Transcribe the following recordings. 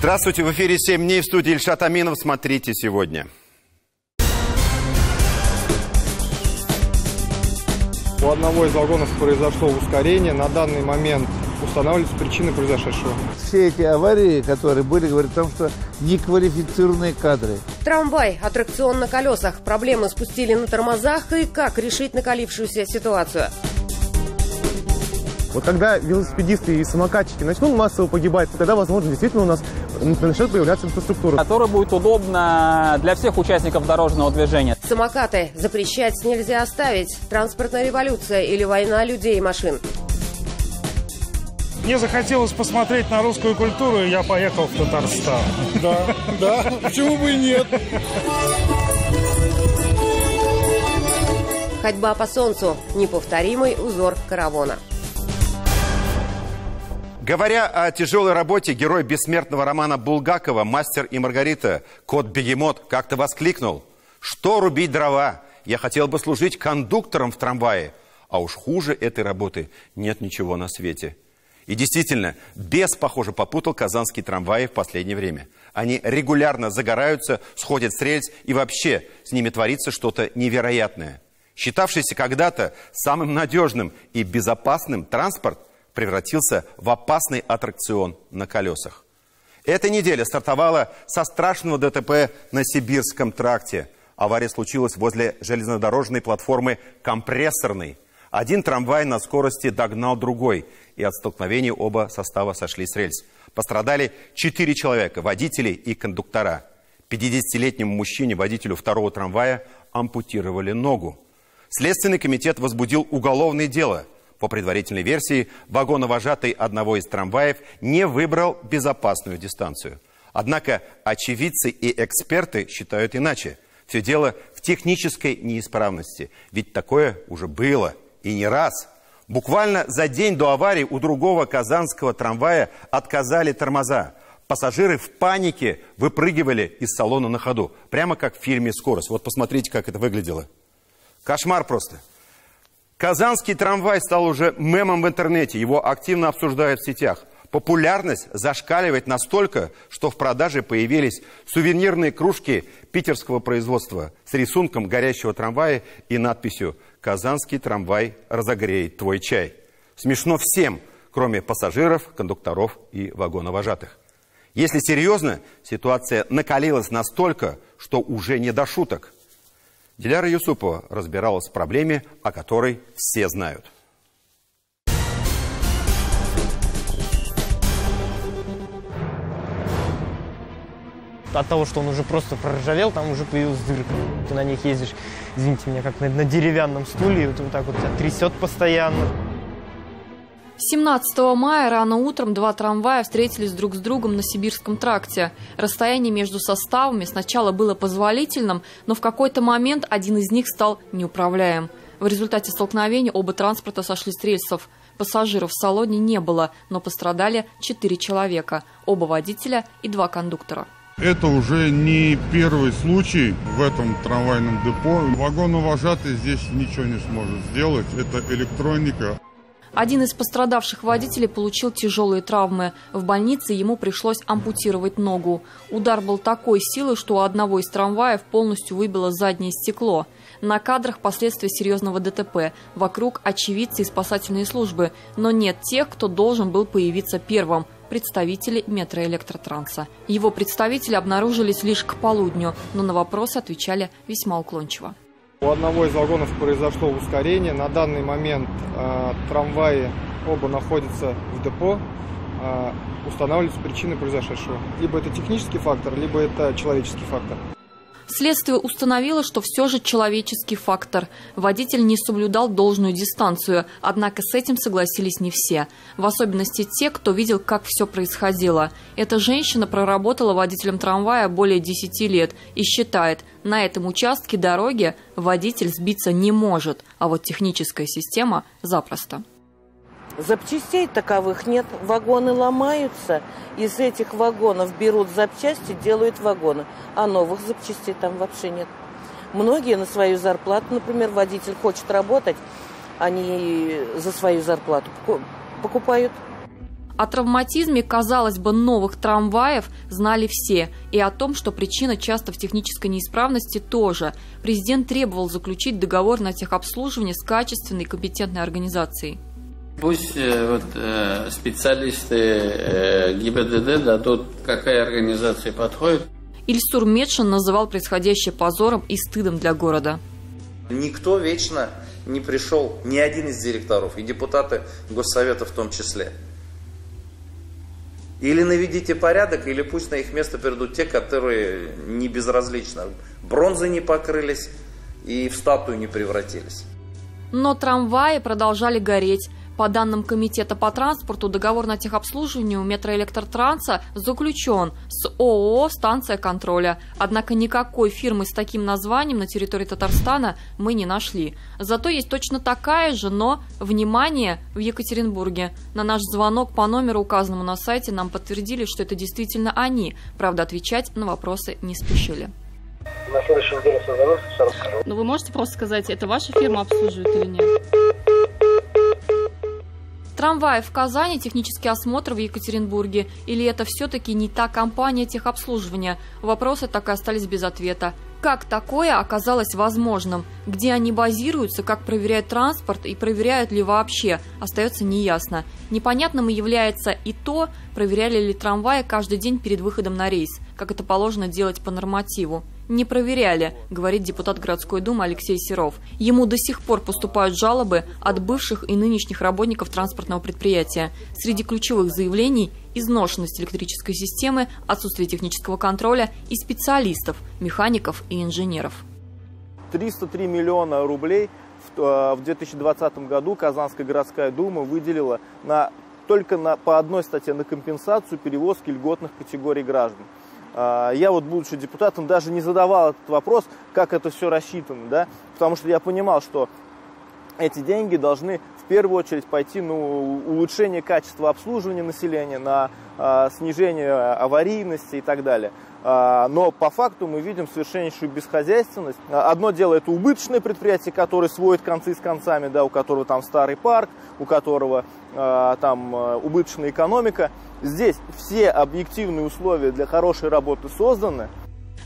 Здравствуйте, в эфире 7 дней, в студии Ильшат Аминов. Смотрите сегодня. У одного из вагонов произошло ускорение. На данный момент устанавливаются причины произошедшего. Все эти аварии, которые были, говорят о том, что неквалифицированные кадры. Трамвай, аттракцион на колесах. Проблемы спустили на тормозах. И как решить накалившуюся ситуацию? Вот когда велосипедисты и самокатчики начнут массово погибать, тогда, возможно, действительно у нас начнет появляться инфраструктура, которая будет удобна для всех участников дорожного движения. Самокаты запрещать нельзя оставить. Транспортная революция или война людей и машин. Мне захотелось посмотреть на русскую культуру, и я поехал в Татарстан. Да, да, почему бы и нет? Ходьба по солнцу – неповторимый узор каравана. Говоря о тяжелой работе, герой бессмертного романа Булгакова «Мастер и Маргарита», кот-бегемот, как-то воскликнул: «Что рубить дрова? Я хотел бы служить кондуктором в трамвае, а уж хуже этой работы нет ничего на свете». И действительно, бес, похоже, попутал казанские трамваи в последнее время. Они регулярно загораются, сходят с рельс, и вообще с ними творится что-то невероятное. Считавшийся когда-то самым надежным и безопасным транспорт превратился в опасный аттракцион на колесах. Эта неделя стартовала со страшного ДТП на Сибирском тракте. Авария случилась возле железнодорожной платформы «Компрессорный». Один трамвай на скорости догнал другой, и от столкновения оба состава сошли с рельс. Пострадали 4 человека – водители и кондуктора. 50-летнему мужчине, водителю второго трамвая, ампутировали ногу. Следственный комитет возбудил уголовное дело. По предварительной версии, вагоновожатый одного из трамваев не выбрал безопасную дистанцию. Однако очевидцы и эксперты считают иначе. Все дело в технической неисправности. Ведь такое уже было и не раз. Буквально за день до аварии у другого казанского трамвая отказали тормоза. Пассажиры в панике выпрыгивали из салона на ходу. Прямо как в фильме «Скорость». Вот посмотрите, как это выглядело. Кошмар просто. Казанский трамвай стал уже мемом в интернете, его активно обсуждают в сетях. Популярность зашкаливает настолько, что в продаже появились сувенирные кружки питерского производства с рисунком горящего трамвая и надписью «Казанский трамвай разогреет твой чай». Смешно всем, кроме пассажиров, кондукторов и вагоновожатых. Если серьезно, ситуация накалилась настолько, что уже не до шуток. Диляра Юсупова разбиралась в проблеме, о которой все знают. От того, что он уже просто проржавел, там уже появилась дырка. Ты на них ездишь, извините меня, как на деревянном стуле, и вот так вот тебя трясет постоянно. 17 мая рано утром два трамвая встретились друг с другом на Сибирском тракте. Расстояние между составами сначала было позволительным, но в какой-то момент один из них стал неуправляем. В результате столкновения оба транспорта сошли с рельсов. Пассажиров в салоне не было, но пострадали 4 человека, оба водителя и 2 кондуктора. Это уже не первый случай в этом трамвайном депо. Вагоновожатый здесь ничего не сможет сделать, это электроника. Один из пострадавших водителей получил тяжелые травмы. В больнице ему пришлось ампутировать ногу. Удар был такой силы, что у одного из трамваев полностью выбило заднее стекло. На кадрах последствия серьезного ДТП. Вокруг очевидцы и спасательные службы. Но нет тех, кто должен был появиться первым. Представители метроэлектротранса. Его представители обнаружились лишь к полудню, но на вопросы отвечали весьма уклончиво. У одного из вагонов произошло ускорение. На данный момент трамваи оба находятся в депо. Устанавливаются причины произошедшего. Либо это технический фактор, либо это человеческий фактор. Следствие установило, что все же человеческий фактор. Водитель не соблюдал должную дистанцию, однако с этим согласились не все. В особенности те, кто видел, как все происходило. Эта женщина проработала водителем трамвая более 10 лет и считает, на этом участке дороги водитель сбиться не может, а вот техническая система запросто. Запчастей таковых нет, вагоны ломаются, из этих вагонов берут запчасти, делают вагоны, а новых запчастей там вообще нет. Многие на свою зарплату, например, водитель хочет работать, они за свою зарплату покупают. О травматизме, казалось бы, новых трамваев знали все. И о том, что причина часто в технической неисправности, тоже. Президент требовал заключить договор на техобслуживание с качественной и компетентной организацией. Пусть специалисты ГИБДД дадут, какая организация подходит. Ильсур Медшин называл происходящее позором и стыдом для города. Никто вечно не пришел, ни один из директоров, и депутаты Госсовета в том числе. Или наведите порядок, или пусть на их место придут те, которые не безразличны. Бронзы не покрылись и в статую не превратились. Но трамваи продолжали гореть. По данным Комитета по транспорту, договор на техобслуживание у метроэлектротранса заключен с ООО «Станция контроля». Однако никакой фирмы с таким названием на территории Татарстана мы не нашли. Зато есть точно такая же, но, внимание, в Екатеринбурге. На наш звонок по номеру, указанному на сайте, нам подтвердили, что это действительно они. Правда, отвечать на вопросы не спешили. На следующей неделе созвонюсь, все расскажу. Но вы можете просто сказать, это ваша фирма обслуживает или нет? Трамваи в Казани, технический осмотр в Екатеринбурге. Или это все-таки не та компания техобслуживания? Вопросы так и остались без ответа. Как такое оказалось возможным? Где они базируются, как проверяют транспорт и проверяют ли вообще, остается неясно. Непонятным и является и то, проверяли ли трамваи каждый день перед выходом на рейс, как это положено делать по нормативу. Не проверяли, говорит депутат городской думы Алексей Серов. Ему до сих пор поступают жалобы от бывших и нынешних работников транспортного предприятия. Среди ключевых заявлений – изношенность электрической системы, отсутствие технического контроля и специалистов, механиков и инженеров. 303 миллиона рублей в 2020 году Казанская городская дума выделила только по одной статье на компенсацию перевозки льготных категорий граждан. Я вот, будучи депутатом, даже не задавал этот вопрос, как это все рассчитано, да? Потому что я понимал, что эти деньги должны в первую очередь пойти на улучшение качества обслуживания населения, на снижение аварийности и так далее. Но по факту мы видим совершеннейшую бесхозяйственность. Одно дело это убыточное предприятие, которое сводит концы с концами, да, у которого там старый парк, у которого там убыточная экономика. Здесь все объективные условия для хорошей работы созданы.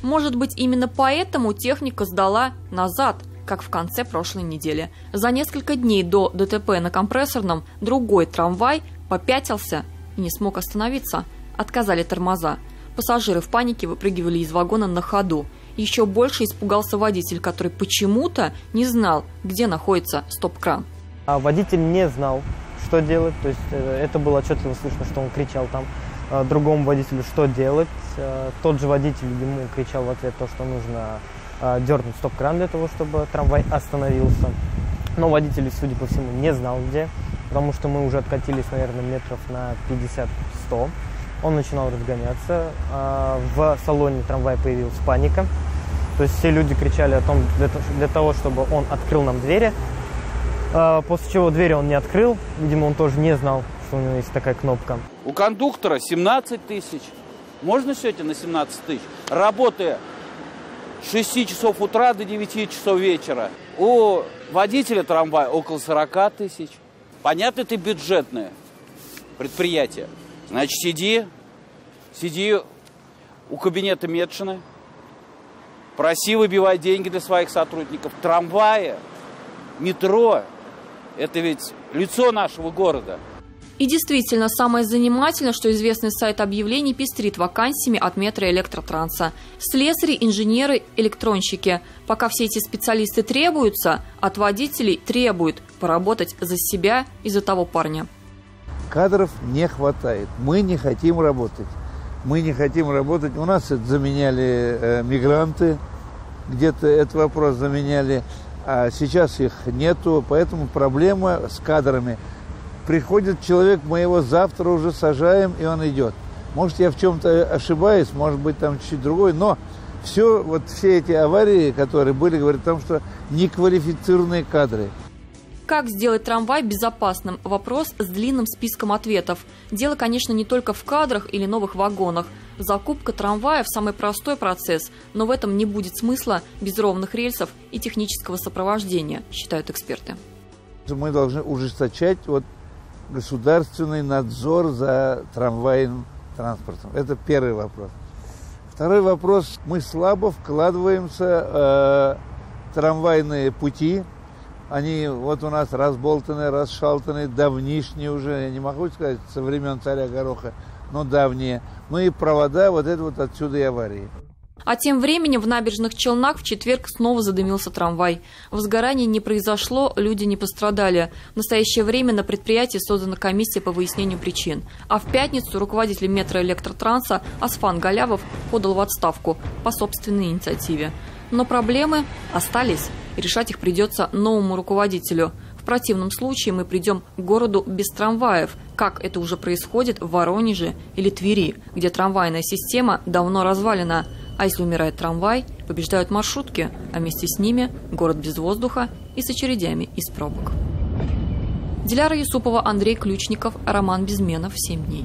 Может быть, именно поэтому техника сдала назад, как в конце прошлой недели. За несколько дней до ДТП на Компрессорном другой трамвай попятился и не смог остановиться. Отказали тормоза. Пассажиры в панике выпрыгивали из вагона на ходу. Еще больше испугался водитель, который почему-то не знал, где находится стоп-кран. А водитель не знал, что делать. То есть это было отчетливо слышно, что он кричал там другому водителю, что делать. Тот же водитель ему кричал в ответ то, что нужно дернуть стоп-кран для того, чтобы трамвай остановился. Но водитель, судя по всему, не знал где, потому что мы уже откатились, наверное, метров на 50-100. Он начинал разгоняться. В салоне трамвая появилась паника. То есть все люди кричали о том, для того, чтобы он открыл нам двери. После чего двери он не открыл. Видимо, он тоже не знал, что у него есть такая кнопка. У кондуктора 17 тысяч. Можно все это на 17 тысяч? Работая с 6 часов утра до 9 часов вечера. У водителя трамвая около 40 тысяч. Понятно, это бюджетное предприятие. Значит, сиди у кабинета Медшина, проси выбивать деньги для своих сотрудников. Трамваи, метро – это ведь лицо нашего города. И действительно, самое занимательное, что известный сайт объявлений пестрит вакансиями от метроэлектротранса. Слесари, инженеры, электронщики. Пока все эти специалисты требуются, от водителей требуют поработать за себя и за того парня. Кадров не хватает. Мы не хотим работать. Мы не хотим работать. У нас это заменяли мигранты, где-то этот вопрос заменяли, а сейчас их нету, поэтому проблема с кадрами. Приходит человек, мы его завтра уже сажаем, и он идет. Может, я в чем-то ошибаюсь, может быть, там чуть-чуть другой, но все эти аварии, которые были, говорят о том, что неквалифицированные кадры. Как сделать трамвай безопасным? Вопрос с длинным списком ответов. Дело, конечно, не только в кадрах или новых вагонах. Закупка трамваев – самый простой процесс, но в этом не будет смысла без ровных рельсов и технического сопровождения, считают эксперты. Мы должны ужесточать государственный надзор за трамвайным транспортом? Это первый вопрос. Второй вопрос. Мы слабо вкладываемся в трамвайные пути. Они вот у нас разболтаны, расшалтаны, давнишние уже, я не могу сказать, со времен царя Гороха, но давние. Ну и провода, вот это вот отсюда и аварии. А тем временем в Набережных Челнах в четверг снова задымился трамвай. Возгорание не произошло, люди не пострадали. В настоящее время на предприятии создана комиссия по выяснению причин. А в пятницу руководитель метроэлектротранса Асфан Галявов подал в отставку по собственной инициативе. Но проблемы остались, и решать их придется новому руководителю. В противном случае мы придем к городу без трамваев, как это уже происходит в Воронеже или Твери, где трамвайная система давно развалена. А если умирает трамвай, побеждают маршрутки, а вместе с ними город без воздуха и с очередями из пробок. Диляра Юсупова, Андрей Ключников, Роман Безменов. 7 дней.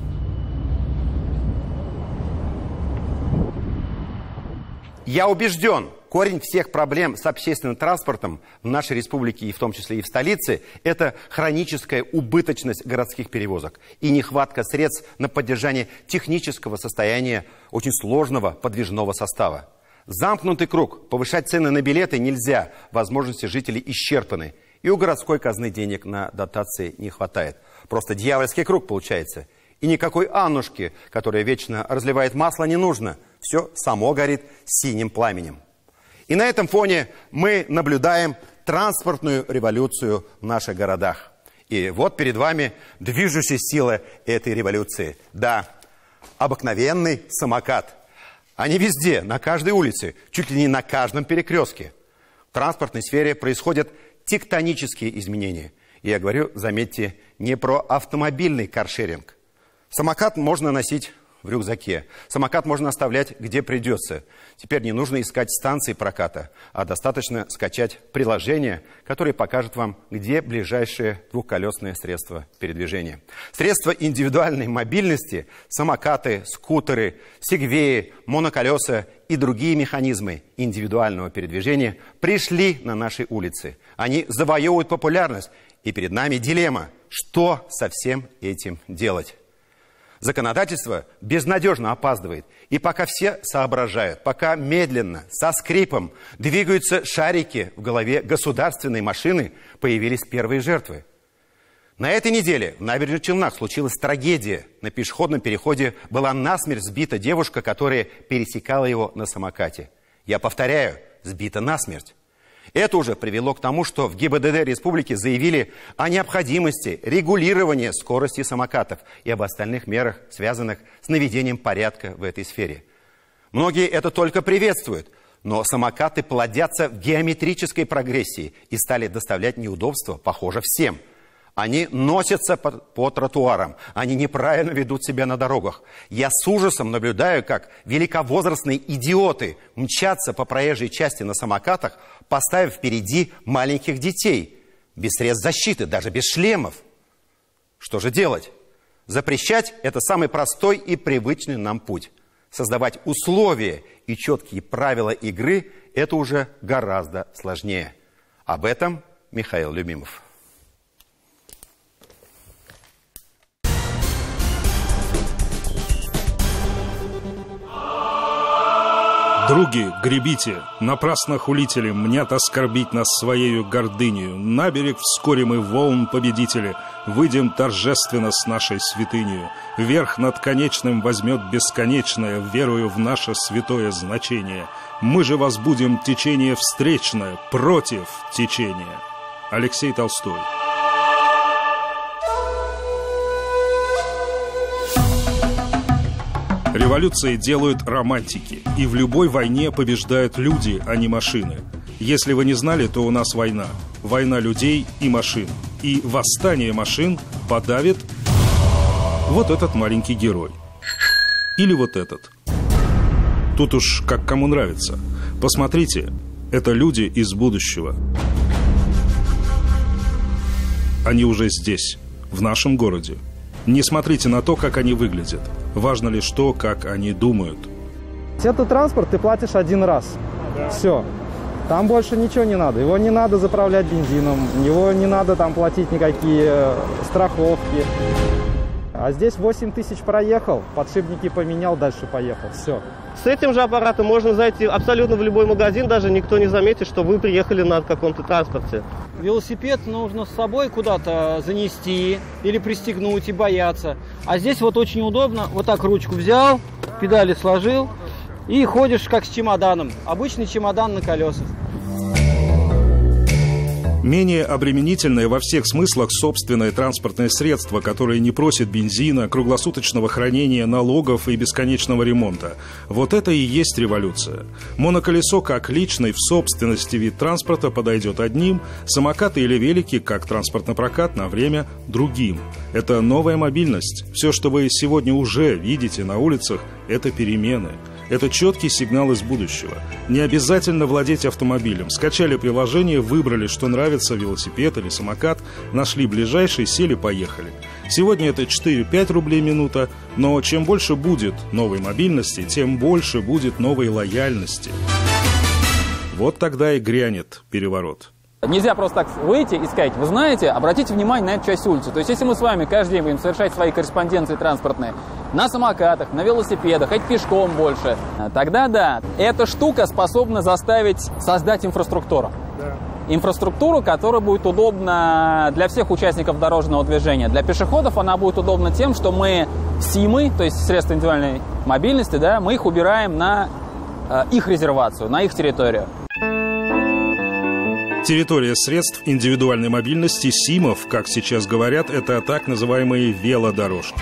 Я убежден, корень всех проблем с общественным транспортом в нашей республике, и в том числе и в столице, это хроническая убыточность городских перевозок и нехватка средств на поддержание технического состояния очень сложного подвижного состава. Замкнутый круг. Повышать цены на билеты нельзя. Возможности жителей исчерпаны. И у городской казны денег на дотации не хватает. Просто дьявольский круг получается. И никакой Аннушки, которая вечно разливает масло, не нужно. Все само горит синим пламенем. И на этом фоне мы наблюдаем транспортную революцию в наших городах. И вот перед вами движущая сила этой революции. Да, обыкновенный самокат. Они везде, на каждой улице, чуть ли не на каждом перекрестке. В транспортной сфере происходят тектонические изменения. И я говорю, заметьте, не про автомобильный каршеринг. Самокат можно носить в рюкзаке. Самокат можно оставлять, где придется. Теперь не нужно искать станции проката, а достаточно скачать приложение, которое покажет вам, где ближайшие двухколесные средства передвижения. Средства индивидуальной мобильности, самокаты, скутеры, сегвеи, моноколеса и другие механизмы индивидуального передвижения пришли на наши улицы. Они завоевывают популярность. И перед нами дилемма, что со всем этим делать. Законодательство безнадежно опаздывает. И пока все соображают, пока медленно, со скрипом двигаются шарики в голове государственной машины, появились первые жертвы. На этой неделе в Набережных Челнах случилась трагедия. На пешеходном переходе была насмерть сбита девушка, которая пересекала его на самокате. Я повторяю, сбита насмерть. Это уже привело к тому, что в ГИБДД республики заявили о необходимости регулирования скорости самокатов и об остальных мерах, связанных с наведением порядка в этой сфере. Многие это только приветствуют, но самокаты плодятся в геометрической прогрессии и стали доставлять неудобства, похоже, всем. Они носятся по тротуарам, они неправильно ведут себя на дорогах. Я с ужасом наблюдаю, как великовозрастные идиоты мчатся по проезжей части на самокатах, поставив впереди маленьких детей, без средств защиты, даже без шлемов. Что же делать? Запрещать – это самый простой и привычный нам путь. Создавать условия и четкие правила игры – это уже гораздо сложнее. Об этом Михаил Любимов. Други, гребите, напрасно хулители, мнят оскорбить нас своею гордынею. На берег вскоре мы, волн победители, выйдем торжественно с нашей святынею. Верх над конечным возьмет бесконечное, верую в наше святое значение. Мы же возбудим течение встречное против течения. Алексей Толстой. Революции делают романтики, и в любой войне побеждают люди, а не машины. Если вы не знали, то у нас война. Война людей и машин. И восстание машин подавит вот этот маленький герой. Или вот этот. Тут уж как кому нравится. Посмотрите, это люди из будущего. Они уже здесь, в нашем городе. Не смотрите на то, как они выглядят. Важно лишь то, как они думают. Это транспорт ты платишь один раз. Да. Все. Там больше ничего не надо. Его не надо заправлять бензином, его не надо там платить никакие страховки. А здесь 8 тысяч проехал, подшипники поменял, дальше поехал. Все. С этим же аппаратом можно зайти абсолютно в любой магазин, даже никто не заметит, что вы приехали на каком-то транспорте. Велосипед нужно с собой куда-то занести или пристегнуть и бояться. А здесь вот очень удобно, вот так ручку взял, педали сложил и ходишь как с чемоданом. Обычный чемодан на колесах. Менее обременительное во всех смыслах собственное транспортное средство, которое не просит бензина, круглосуточного хранения, налогов и бесконечного ремонта. Вот это и есть революция. Моноколесо как личный в собственности вид транспорта подойдет одним, самокаты или велики как транспортно-прокат на время другим. Это новая мобильность. Все, что вы сегодня уже видите на улицах, это перемены. Это четкий сигнал из будущего. Не обязательно владеть автомобилем. Скачали приложение, выбрали, что нравится, велосипед или самокат, нашли ближайший, сели, поехали. Сегодня это 4-5 рублей минута, но чем больше будет новой мобильности, тем больше будет новой лояльности. Вот тогда и грянет переворот. Нельзя просто так выйти и сказать: вы знаете, обратите внимание на эту часть улицы. То есть если мы с вами каждый день будем совершать свои корреспонденции транспортные на самокатах, на велосипедах, хоть пешком больше, тогда да, эта штука способна заставить создать инфраструктуру. Да. Инфраструктуру, которая будет удобна для всех участников дорожного движения. Для пешеходов она будет удобна тем, что мы СИМы, то есть средства индивидуальной мобильности, да, мы их убираем на их резервацию, на их территорию. Территория средств индивидуальной мобильности, СИМов, как сейчас говорят, это так называемые велодорожки.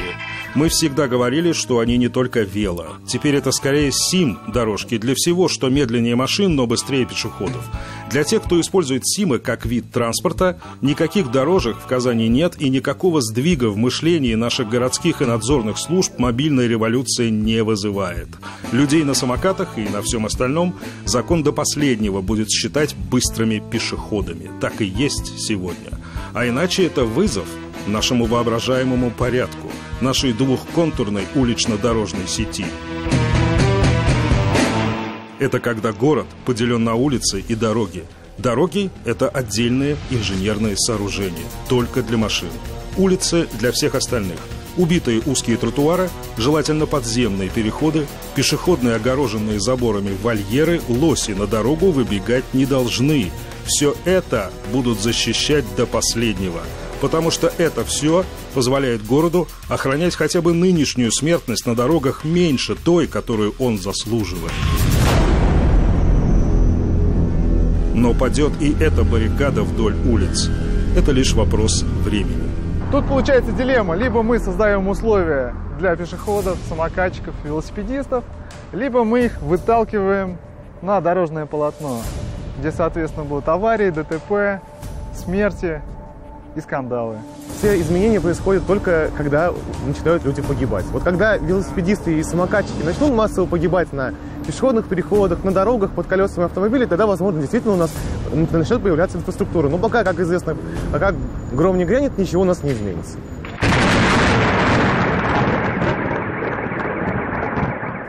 Мы всегда говорили, что они не только вело. Теперь это скорее СИМ-дорожки для всего, что медленнее машин, но быстрее пешеходов. Для тех, кто использует СИМы как вид транспорта, никаких дорожек в Казани нет и никакого сдвига в мышлении наших городских и надзорных служб мобильная революция не вызывает. Людей на самокатах и на всем остальном закон до последнего будет считать быстрыми пешеходами. Так и есть сегодня. А иначе это вызов нашему воображаемому порядку, нашей двухконтурной улично-дорожной сети. Это когда город поделен на улицы и дороги. Дороги – это отдельные инженерные сооружения, только для машин. Улицы – для всех остальных. Убитые узкие тротуары, желательно подземные переходы, пешеходные огороженные заборами вольеры, лоси на дорогу выбегать не должны. Все это будут защищать до последнего. Потому что это все позволяет городу охранять хотя бы нынешнюю смертность на дорогах меньше той, которую он заслуживает. Но падет и эта баррикада вдоль улиц. Это лишь вопрос времени. Тут получается дилемма. Либо мы создаем условия для пешеходов, самокатчиков, велосипедистов, либо мы их выталкиваем на дорожное полотно, где, соответственно, будут аварии, ДТП, смерти и скандалы. Все изменения происходят только когда начинают люди погибать. Вот когда велосипедисты и самокатчики начнут массово погибать на пешеходных переходах, на дорогах, под колесами автомобилей, тогда, возможно, действительно у нас начнет появляться инфраструктура. Но пока, как известно, как гром не грянет, ничего у нас не изменится.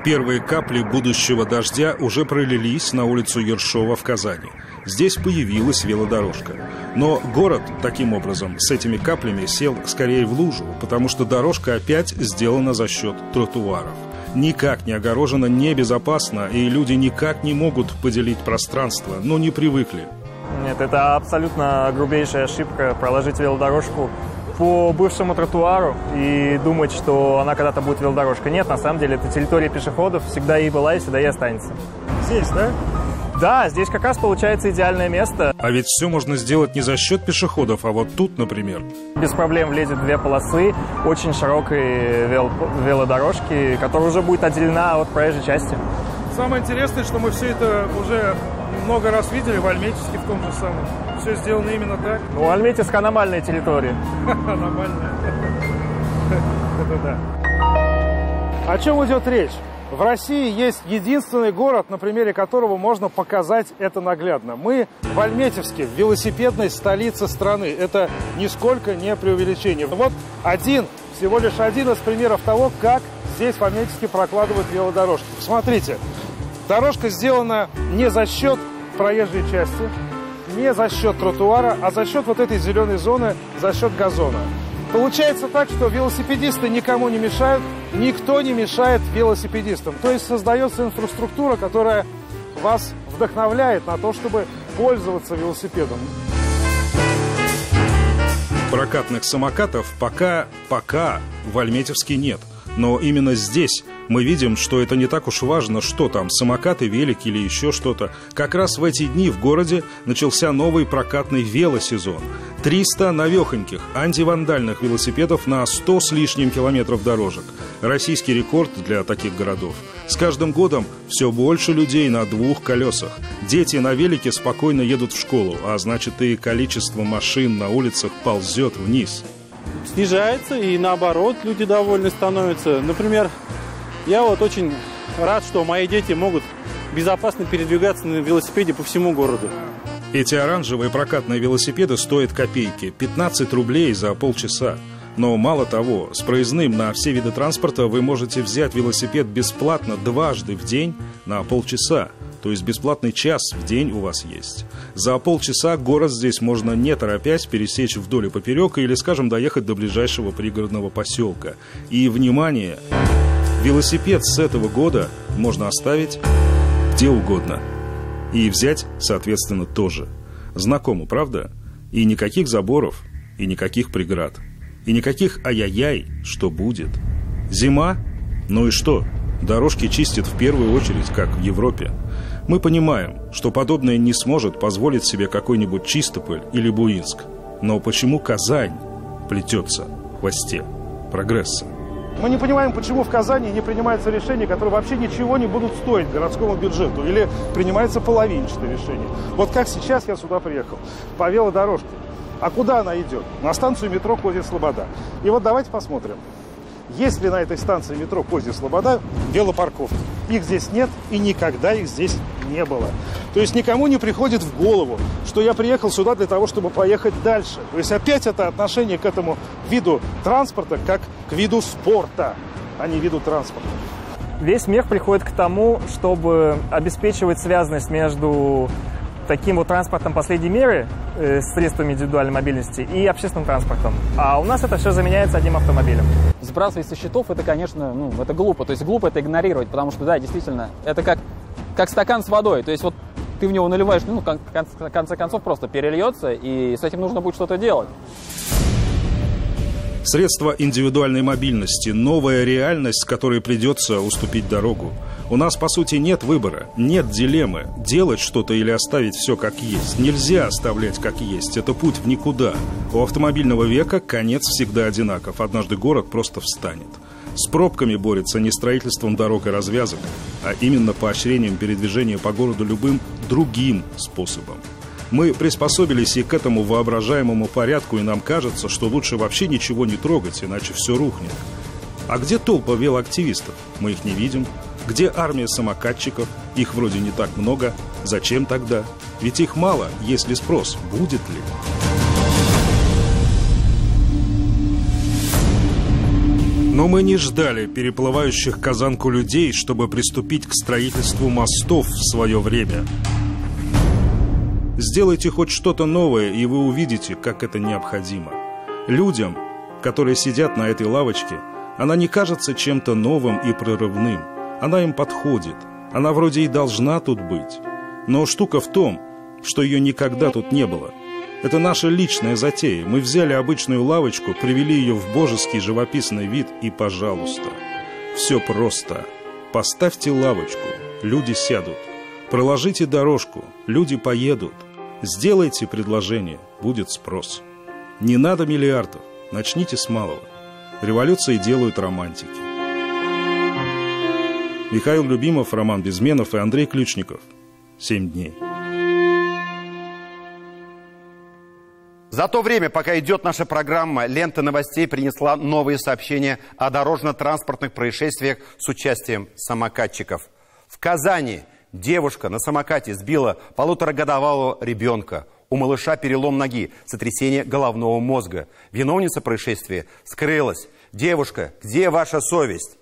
Первые капли будущего дождя уже пролились на улицу Ершова в Казани. Здесь появилась велодорожка. Но город, таким образом, с этими каплями сел скорее в лужу, потому что дорожка опять сделана за счет тротуаров. Никак не огорожена, небезопасно, и люди никак не могут поделить пространство, но не привыкли. Нет, это абсолютно грубейшая ошибка — проложить велодорожку по бывшему тротуару и думать, что она когда-то будет велодорожкой. Нет, на самом деле, это территория пешеходов, всегда и была, и всегда и останется. Здесь, да? Да, здесь как раз получается идеальное место. А ведь все можно сделать не за счет пешеходов, а вот тут, например. Без проблем влезет две полосы очень широкой велодорожки, которая уже будет отделена от проезжей части. Самое интересное, что мы все это уже много раз видели в Альметьевске в том же самом. Все сделано именно так. Ну, Альметьевск — аномальная территория. Аномальная. Это да. О чем идет речь? В России есть единственный город, на примере которого можно показать это наглядно. Мы в Альметьевске, в велосипедной столице страны. Это нисколько не преувеличение. Вот всего лишь один из примеров того, как здесь в Альметьевске прокладывают велодорожки. Посмотрите, дорожка сделана не за счет проезжей части не за счет тротуара, а за счет вот этой зеленой зоны, за счет газона. Получается так, что велосипедисты никому не мешают, никто не мешает велосипедистам. То есть создается инфраструктура, которая вас вдохновляет на то, чтобы пользоваться велосипедом. Прокатных самокатов пока в Альметьевске нет. Но именно здесь мы видим, что это не так уж важно, что там, самокаты, велик или еще что-то. Как раз в эти дни в городе начался новый прокатный велосезон. 300 новехоньких, антивандальных велосипедов на 100 с лишним километров дорожек. Российский рекорд для таких городов. С каждым годом все больше людей на двух колесах. Дети на велике спокойно едут в школу, а значит, и количество машин на улицах ползет вниз. Снижается, и наоборот, люди довольны становятся. Например, я вот очень рад, что мои дети могут безопасно передвигаться на велосипеде по всему городу. Эти оранжевые прокатные велосипеды стоят копейки, 15 рублей за полчаса. Но мало того, с проездным на все виды транспорта вы можете взять велосипед бесплатно дважды в день на полчаса. То есть бесплатный час в день у вас есть. За полчаса город здесь можно не торопясь пересечь вдоль и поперек или, скажем, доехать до ближайшего пригородного поселка. И, внимание, велосипед с этого года можно оставить где угодно. И взять, соответственно, тоже. Знакомо, правда? И никаких заборов, и никаких преград. И никаких ай-яй-яй, что будет. Зима? Ну и что? Дорожки чистят в первую очередь, как в Европе. Мы понимаем, что подобное не сможет позволить себе какой-нибудь Чистополь или Буинск. Но почему Казань плетется в хвосте прогресса? Мы не понимаем, почему в Казани не принимаются решения, которые вообще ничего не будут стоить городскому бюджету. Или принимается половинчатое решение. Вот как сейчас я сюда приехал, по велодорожке. А куда она идет? На станцию метро Козья Слобода. И вот давайте посмотрим. Есть ли на этой станции метро Козья Слобода велопарковки? Их здесь нет, и никогда их здесь не было. То есть никому не приходит в голову, что я приехал сюда для того, чтобы поехать дальше. То есть опять это отношение к этому виду транспорта как к виду спорта, а не виду транспорта. Весь мир приходит к тому, чтобы обеспечивать связность между таким вот транспортом последней меры, средствами индивидуальной мобильности, и общественным транспортом. А у нас это все заменяется одним автомобилем. Сбрасывать со счетов, это, конечно, это глупо. То есть глупо это игнорировать, потому что, да, действительно, это как стакан с водой. То есть вот ты в него наливаешь, в конце концов просто перельется, и с этим нужно будет что-то делать. Средства индивидуальной мобильности – новая реальность, которой придется уступить дорогу. У нас, по сути, нет выбора, нет дилеммы. Делать что-то или оставить все как есть. Нельзя оставлять как есть. Это путь в никуда. У автомобильного века конец всегда одинаков. Однажды город просто встанет. С пробками борется не строительством дорог и развязок, а именно поощрением передвижения по городу любым другим способом. Мы приспособились и к этому воображаемому порядку, и нам кажется, что лучше вообще ничего не трогать, иначе все рухнет. А где толпа велоактивистов? Мы их не видим. Где армия самокатчиков? Их вроде не так много. Зачем тогда? Ведь их мало, если спрос. Будет ли? Но мы не ждали переплывающих Казанку людей, чтобы приступить к строительству мостов в свое время. Сделайте хоть что-то новое, и вы увидите, как это необходимо. Людям, которые сидят на этой лавочке, она не кажется чем-то новым и прорывным. Она им подходит. Она вроде и должна тут быть. Но штука в том, что ее никогда тут не было. Это наша личная затея. Мы взяли обычную лавочку, привели ее в божеский живописный вид, и пожалуйста. Все просто. Поставьте лавочку. Люди сядут. Проложите дорожку. Люди поедут. Сделайте предложение. Будет спрос. Не надо миллиардов. Начните с малого. Революции делают романтики. Михаил Любимов, Роман Безменов и Андрей Ключников. 7 дней. За то время, пока идет наша программа, лента новостей принесла новые сообщения о дорожно-транспортных происшествиях с участием самокатчиков. В Казани девушка на самокате сбила полуторагодовалого ребенка. У малыша перелом ноги, сотрясение головного мозга. Виновница происшествия скрылась. Девушка, где ваша совесть?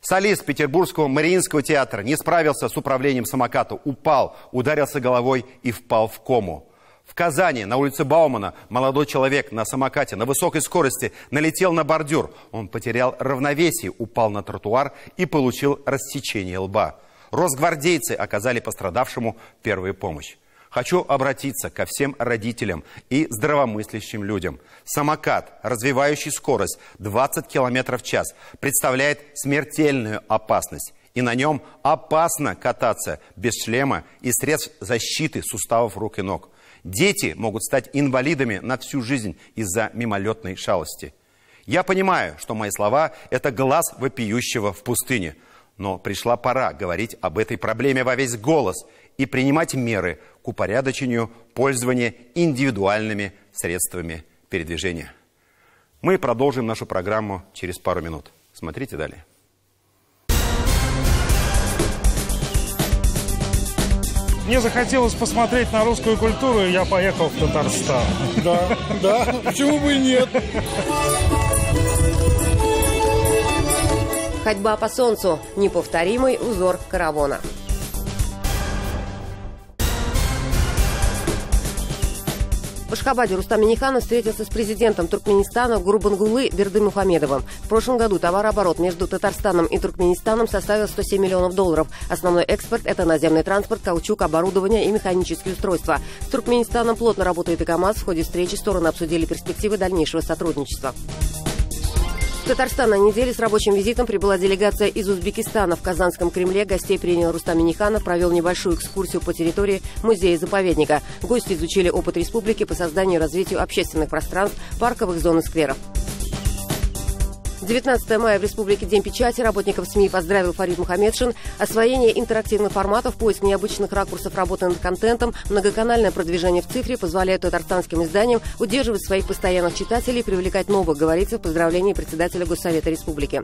Солист Петербургского Мариинского театра не справился с управлением самоката, упал, ударился головой и впал в кому. В Казани на улице Баумана молодой человек на самокате на высокой скорости налетел на бордюр. Он потерял равновесие, упал на тротуар и получил рассечение лба. Росгвардейцы оказали пострадавшему первую помощь. Хочу обратиться ко всем родителям и здравомыслящим людям. Самокат, развивающий скорость 20 км в час, представляет смертельную опасность. И на нем опасно кататься без шлема и средств защиты суставов рук и ног. Дети могут стать инвалидами на всю жизнь из-за мимолетной шалости. Я понимаю, что мои слова – это глас вопиющего в пустыне. Но пришла пора говорить об этой проблеме во весь голос и принимать меры – к упорядочению пользования индивидуальными средствами передвижения. Мы продолжим нашу программу через пару минут. Смотрите далее. Мне захотелось посмотреть на русскую культуру, и я поехал в Татарстан. Да, да, почему бы и нет? Ходьба по солнцу – неповторимый узор каравана. В Ашхабаде Рустам Миниханов встретился с президентом Туркменистана Гурбангулы Бердымухамедовым. В прошлом году товарооборот между Татарстаном и Туркменистаном составил $107 миллионов. Основной экспорт – это наземный транспорт, каучук, оборудование и механические устройства. С Туркменистаном плотно работает и КАМАЗ. В ходе встречи стороны обсудили перспективы дальнейшего сотрудничества. В Татарстан на неделе с рабочим визитом прибыла делегация из Узбекистана. В Казанском Кремле гостей принял Рустам Миниханов, провел небольшую экскурсию по территории музея-заповедника. Гости изучили опыт республики по созданию и развитию общественных пространств, парковых зон и скверов. 19 мая в Республике День печати. Работников СМИ поздравил Фарид Мухаммедшин. Освоение интерактивных форматов, поиск необычных ракурсов работы над контентом, многоканальное продвижение в цифре позволяют татарстанским изданиям удерживать своих постоянных читателей и привлекать новых, говорится в поздравлении председателя Госсовета Республики.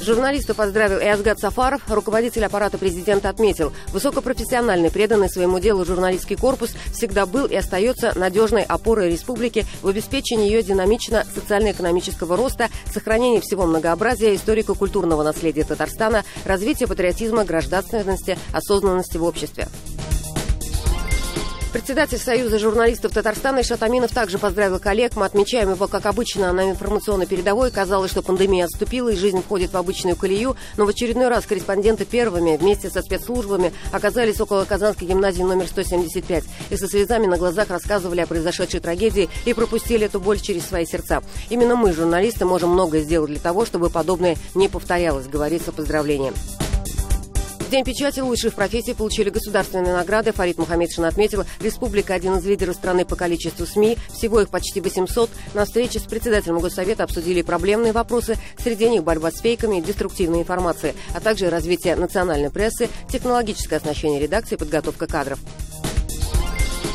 Журналистов поздравил и Азгат Сафаров. Руководитель аппарата президента отметил, высокопрофессиональный, преданный своему делу журналистский корпус всегда был и остается надежной опорой республики в обеспечении ее динамично социально-экономического роста, сохранении всего многообразия историко-культурного наследия Татарстана, развития патриотизма, гражданственности, осознанности в обществе. Председатель Союза журналистов Татарстана Ильшат Аминов также поздравил коллег. Мы отмечаем его, как обычно, на информационной передовой. Казалось, что пандемия отступила и жизнь входит в обычную колею. Но в очередной раз корреспонденты первыми вместе со спецслужбами оказались около Казанской гимназии номер 175. И со слезами на глазах рассказывали о произошедшей трагедии и пропустили эту боль через свои сердца. Именно мы, журналисты, можем многое сделать для того, чтобы подобное не повторялось, говорится в поздравлении. В День печати лучшие в профессии получили государственные награды. Фарид Мухаммедшин отметил, республика один из лидеров страны по количеству СМИ. Всего их почти 800. На встрече с председателем Госсовета обсудили проблемные вопросы. Среди них борьба с фейками и деструктивной информацией, а также развитие национальной прессы, технологическое оснащение редакции, подготовка кадров.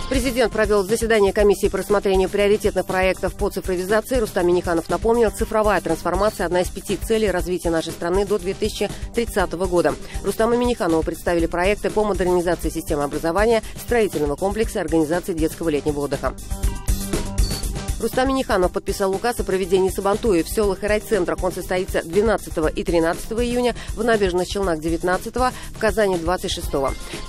Президент провел заседание комиссии по рассмотрению приоритетных проектов по цифровизации. Рустам Миниханов напомнил, цифровая трансформация – одна из 5 целей развития нашей страны до 2030 года. Рустаму Миниханову представили проекты по модернизации системы образования, строительного комплекса и организации детского летнего отдыха. Рустам Миниханов подписал указ о проведении сабантуи в селах и райцентрах. Он состоится 12 и 13 июня, в Набережных Челнах 19, в Казани 26.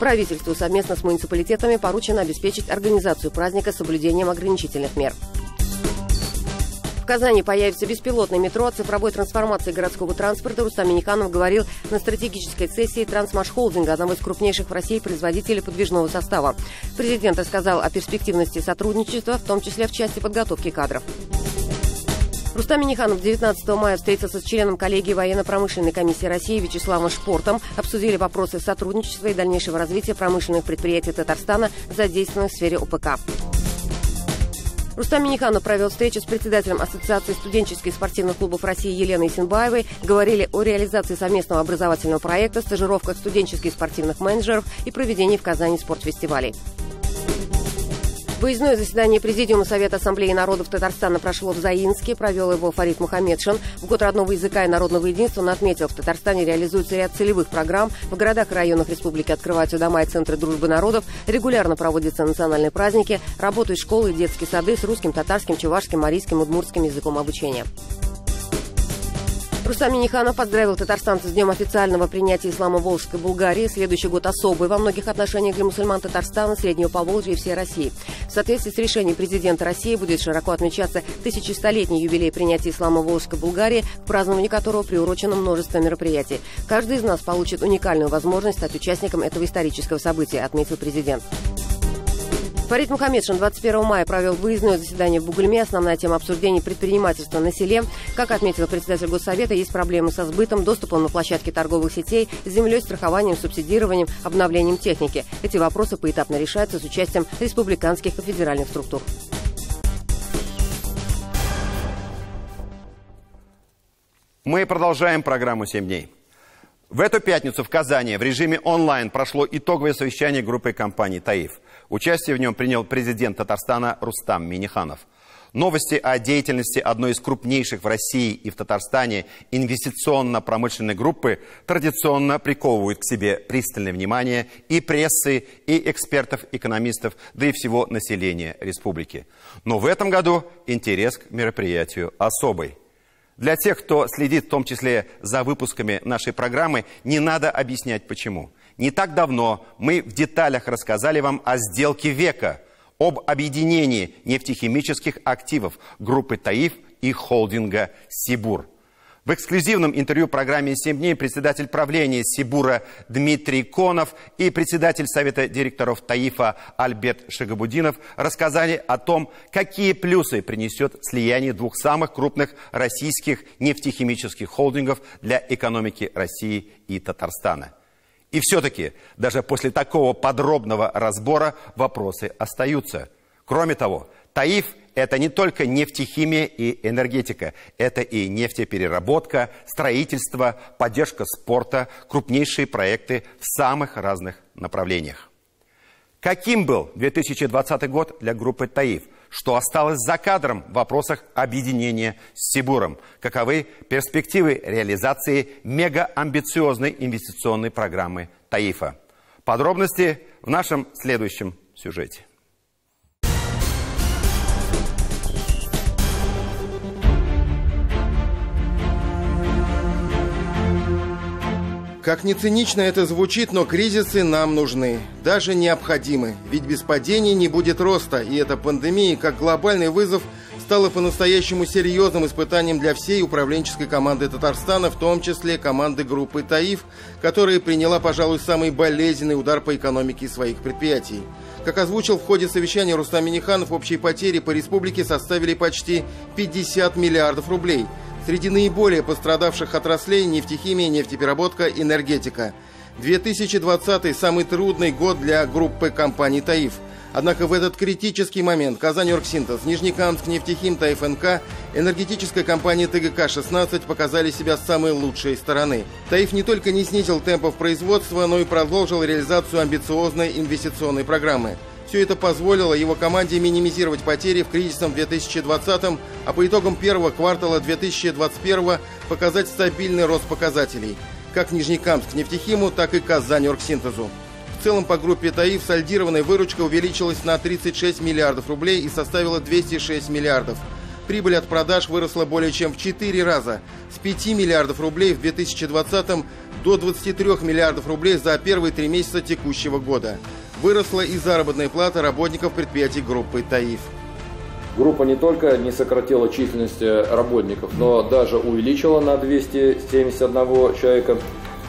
Правительству совместно с муниципалитетами поручено обеспечить организацию праздника с соблюдением ограничительных мер. В Казани появится беспилотное метро. О цифровой трансформации городского транспорта Рустам Миниханов говорил на стратегической сессии Трансмашхолдинга, одного из крупнейших в России производителей подвижного состава. Президент рассказал о перспективности сотрудничества, в том числе в части подготовки кадров. Рустам Миниханов 19 мая встретился с членом коллегии военно-промышленной комиссии России Вячеславом Шпортом. Обсудили вопросы сотрудничества и дальнейшего развития промышленных предприятий Татарстана, задействованных в сфере ОПК. Рустам Миниханов провел встречу с председателем Ассоциации студенческих и спортивных клубов России Еленой Синбаевой. Говорили о реализации совместного образовательного проекта, стажировках студенческих и спортивных менеджеров и проведении в Казани спортфестивалей. Выездное заседание Президиума Совета Ассамблеи народов Татарстана прошло в Заинске. Провел его Фарид Мухаммедшин. В год родного языка и народного единства он отметил, в Татарстане реализуется ряд целевых программ. В городах и районах республики открываются дома и центры дружбы народов. Регулярно проводятся национальные праздники. Работают школы и детские сады с русским, татарским, чувашским, марийским, удмуртским языком обучения. Рустам Миниханов поздравил татарстанцев с днем официального принятия ислама Волжской Булгарии. Следующий год особый во многих отношениях для мусульман Татарстана, Среднего Поволжья и всей России. В соответствии с решением президента России будет широко отмечаться 1100-летний юбилей принятия ислама Волжской Булгарии, к празднованию которого приурочено множество мероприятий. Каждый из нас получит уникальную возможность стать участником этого исторического события, отметил президент. Фарид Мухаммедшин 21 мая провел выездное заседание в Бугульме. Основная тема обсуждений — предпринимательства на селе. Как отметил председатель Госсовета, есть проблемы со сбытом, доступом на площадке торговых сетей, землей, страхованием, субсидированием, обновлением техники. Эти вопросы поэтапно решаются с участием республиканских и федеральных структур. Мы продолжаем программу «7 дней». В эту пятницу в Казани в режиме онлайн прошло итоговое совещание группы компаний «ТАИФ». Участие в нем принял президент Татарстана Рустам Миниханов. Новости о деятельности одной из крупнейших в России и в Татарстане инвестиционно-промышленной группы традиционно приковывают к себе пристальное внимание и прессы, и экспертов-экономистов, да и всего населения республики. Но в этом году интерес к мероприятию особый. Для тех, кто следит в том числе за выпусками нашей программы, не надо объяснять почему. Не так давно мы в деталях рассказали вам о сделке века, об объединении нефтехимических активов группы ТАИФ и холдинга «Сибур». В эксклюзивном интервью программе «7 дней» председатель правления «Сибура» Дмитрий Конов и председатель совета директоров ТАИФа Альберт Шагабудинов рассказали о том, какие плюсы принесет слияние двух самых крупных российских нефтехимических холдингов для экономики России и Татарстана. И все-таки, даже после такого подробного разбора вопросы остаются. Кроме того, ТАИФ – это не только нефтехимия и энергетика, это и нефтепереработка, строительство, поддержка спорта, крупнейшие проекты в самых разных направлениях. Каким был 2020 год для группы ТАИФ? Что осталось за кадром в вопросах объединения с Сибуром? Каковы перспективы реализации мегаамбициозной инвестиционной программы ТАИФа? Подробности в нашем следующем сюжете. Как ни цинично это звучит, но кризисы нам нужны, даже необходимы. Ведь без падений не будет роста, и эта пандемия, как глобальный вызов, стала по-настоящему серьезным испытанием для всей управленческой команды Татарстана, в том числе команды группы ТАИФ, которая приняла, пожалуй, самый болезненный удар по экономике своих предприятий. Как озвучил в ходе совещания Рустам Миниханов, общие потери по республике составили почти 50 миллиардов рублей. Среди наиболее пострадавших отраслей – нефтехимия, нефтепереработка, энергетика. 2020 – самый трудный год для группы компаний ТАИФ. Однако в этот критический момент Казаньоргсинтез, Нижнекамскнефтехим, ТАИФ-НК, энергетическая компания ТГК-16 показали себя с самой лучшей стороны. ТАИФ не только не снизил темпов производства, но и продолжил реализацию амбициозной инвестиционной программы. Все это позволило его команде минимизировать потери в кризисном 2020-м, а по итогам первого квартала 2021-го показать стабильный рост показателей, как Нижнекамскнефтехиму, так и Казаньоргсинтезу. В целом по группе ТАИФ сольдированная выручка увеличилась на 36 миллиардов рублей и составила 206 миллиардов. Прибыль от продаж выросла более чем в 4 раза, с 5 миллиардов рублей в 2020-м до 23 миллиардов рублей за первые 3 месяца текущего года. Выросла и заработная плата работников предприятий группы ТАИФ. Группа не только не сократила численность работников, но даже увеличила на 271 человека.